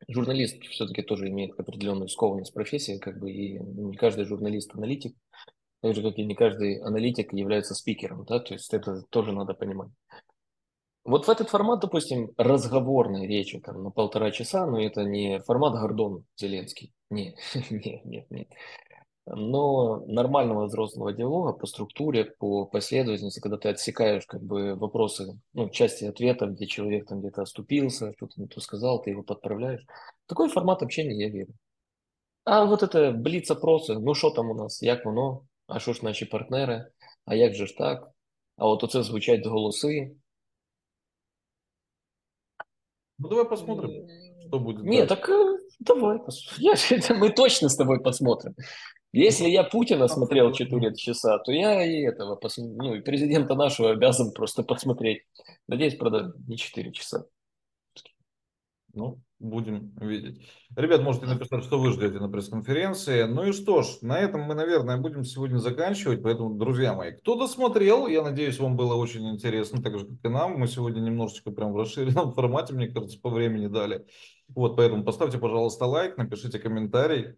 Журналист все-таки тоже имеет определенную скованность профессии, как бы, и не каждый журналист аналитик, так же, как и не каждый аналитик является спикером, да, то есть это тоже надо понимать. Вот в этот формат, допустим, разговорной речи, там, на полтора часа, но это не формат Гордон, Зеленский, нет, нет, нет, нет. Но нормального взрослого диалога по структуре, по последовательности, когда ты отсекаешь как бы вопросы, ну, части ответов, где человек там где-то оступился, что-то не то сказал, ты его подправляешь. Такой формат общения я верю. А вот это блиц-опросы, ну что там у нас, як воно, а що ж наші партнери, а як же ж так, а вот оце звучать голоси. Ну давай посмотрим, что будет. Нет, так давай посмотрим. Мы точно с тобой посмотрим. Если я Путина смотрел четыре часа, то я и этого, ну и президента нашего обязан просто посмотреть. Надеюсь, правда, не четыре часа. Ну, будем видеть. Ребят, можете написать, что вы ждете на пресс-конференции. Ну и что ж, на этом мы, наверное, будем сегодня заканчивать. Поэтому, друзья мои, кто досмотрел, я надеюсь, вам было очень интересно, так же, как и нам. Мы сегодня немножечко прям в расширенном формате, мне кажется, по времени дали. Вот, поэтому поставьте, пожалуйста, лайк, напишите комментарий.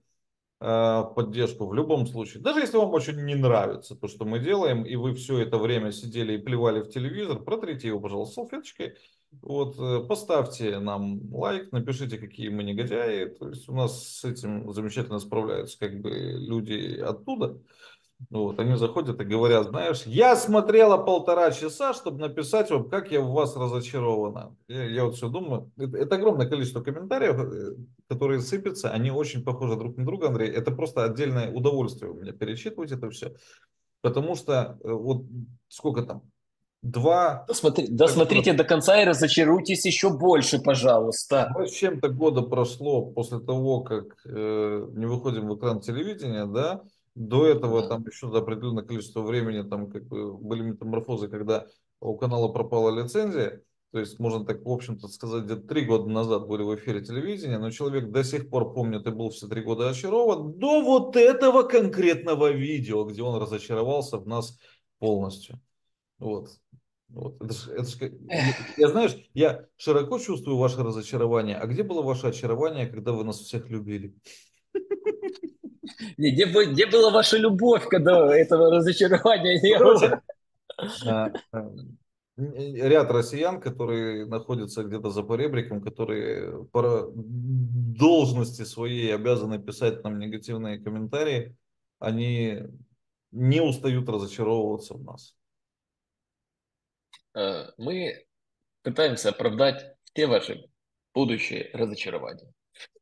Поддержку в любом случае. Даже если вам очень не нравится то, что мы делаем, и вы все это время сидели и плевали в телевизор, протрите его, пожалуйста, салфеточкой. Вот, поставьте нам лайк, напишите, какие мы негодяи. То есть у нас с этим замечательно справляются как бы люди оттуда. Вот, они заходят и говорят, знаешь, я смотрела полтора часа, чтобы написать вам, как я в вас разочарована. Я, я вот все думаю, это, это огромное количество комментариев, которые сыпятся, они очень похожи друг на друга, Андрей. Это просто отдельное удовольствие у меня перечитывать это все, потому что вот сколько там, два... Досмотри, досмотрите до конца и разочаруйтесь еще больше, пожалуйста. Два с чем-то года прошло после того, как э, не выходим в экран телевидения, да. До этого там еще до определенного количества времени там как бы были метаморфозы, когда у канала пропала лицензия. То есть, можно так, в общем-то, сказать, где-то три года назад были в эфире телевидения, но человек до сих пор помнит и был все три года очарован до вот этого конкретного видео, где он разочаровался в нас полностью. Вот. Вот. Это ж, это ж, я, я, знаешь, я широко чувствую ваше разочарование. А где было ваше очарование, когда вы нас всех любили? Не, где, где была ваша любовь, когда этого разочарования не было? Ряд россиян, которые находятся где-то за поребриком, которые по должности своей обязаны писать нам негативные комментарии, они не устают разочаровываться в нас. Мы пытаемся оправдать все ваши будущие разочарования.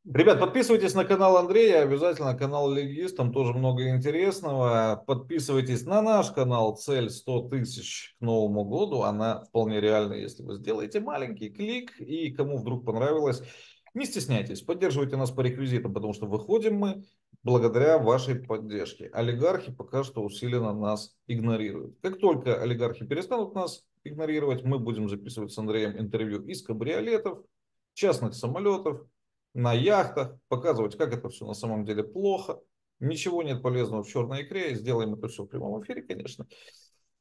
Ребят, подписывайтесь на канал Андрея, обязательно канал Легист, там тоже много интересного. Подписывайтесь на наш канал, цель сто тысяч к Новому году, она вполне реальна, если вы сделаете маленький клик, и кому вдруг понравилось, не стесняйтесь, поддерживайте нас по реквизитам, потому что выходим мы благодаря вашей поддержке. Олигархи пока что усиленно нас игнорируют. Как только олигархи перестанут нас игнорировать, мы будем записывать с Андреем интервью из кабриолетов, частных самолетов, на яхтах, показывать, как это все на самом деле плохо. Ничего нет полезного в черной икре. Сделаем это все в прямом эфире, конечно.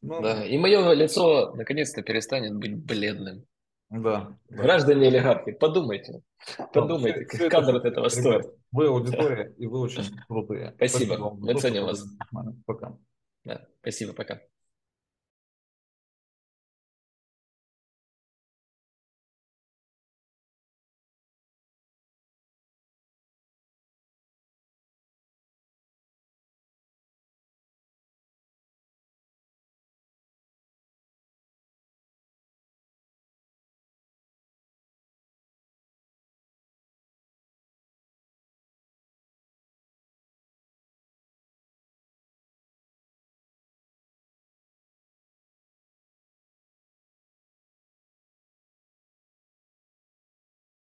Но... Да, и мое лицо наконец-то перестанет быть бледным. Да. Граждане олигархи, подумайте. Подумайте, все, все кадр от этого стоит. Вы аудитория, и вы очень крутые. Спасибо. Мы ценим вас. Пока. Да, спасибо, пока.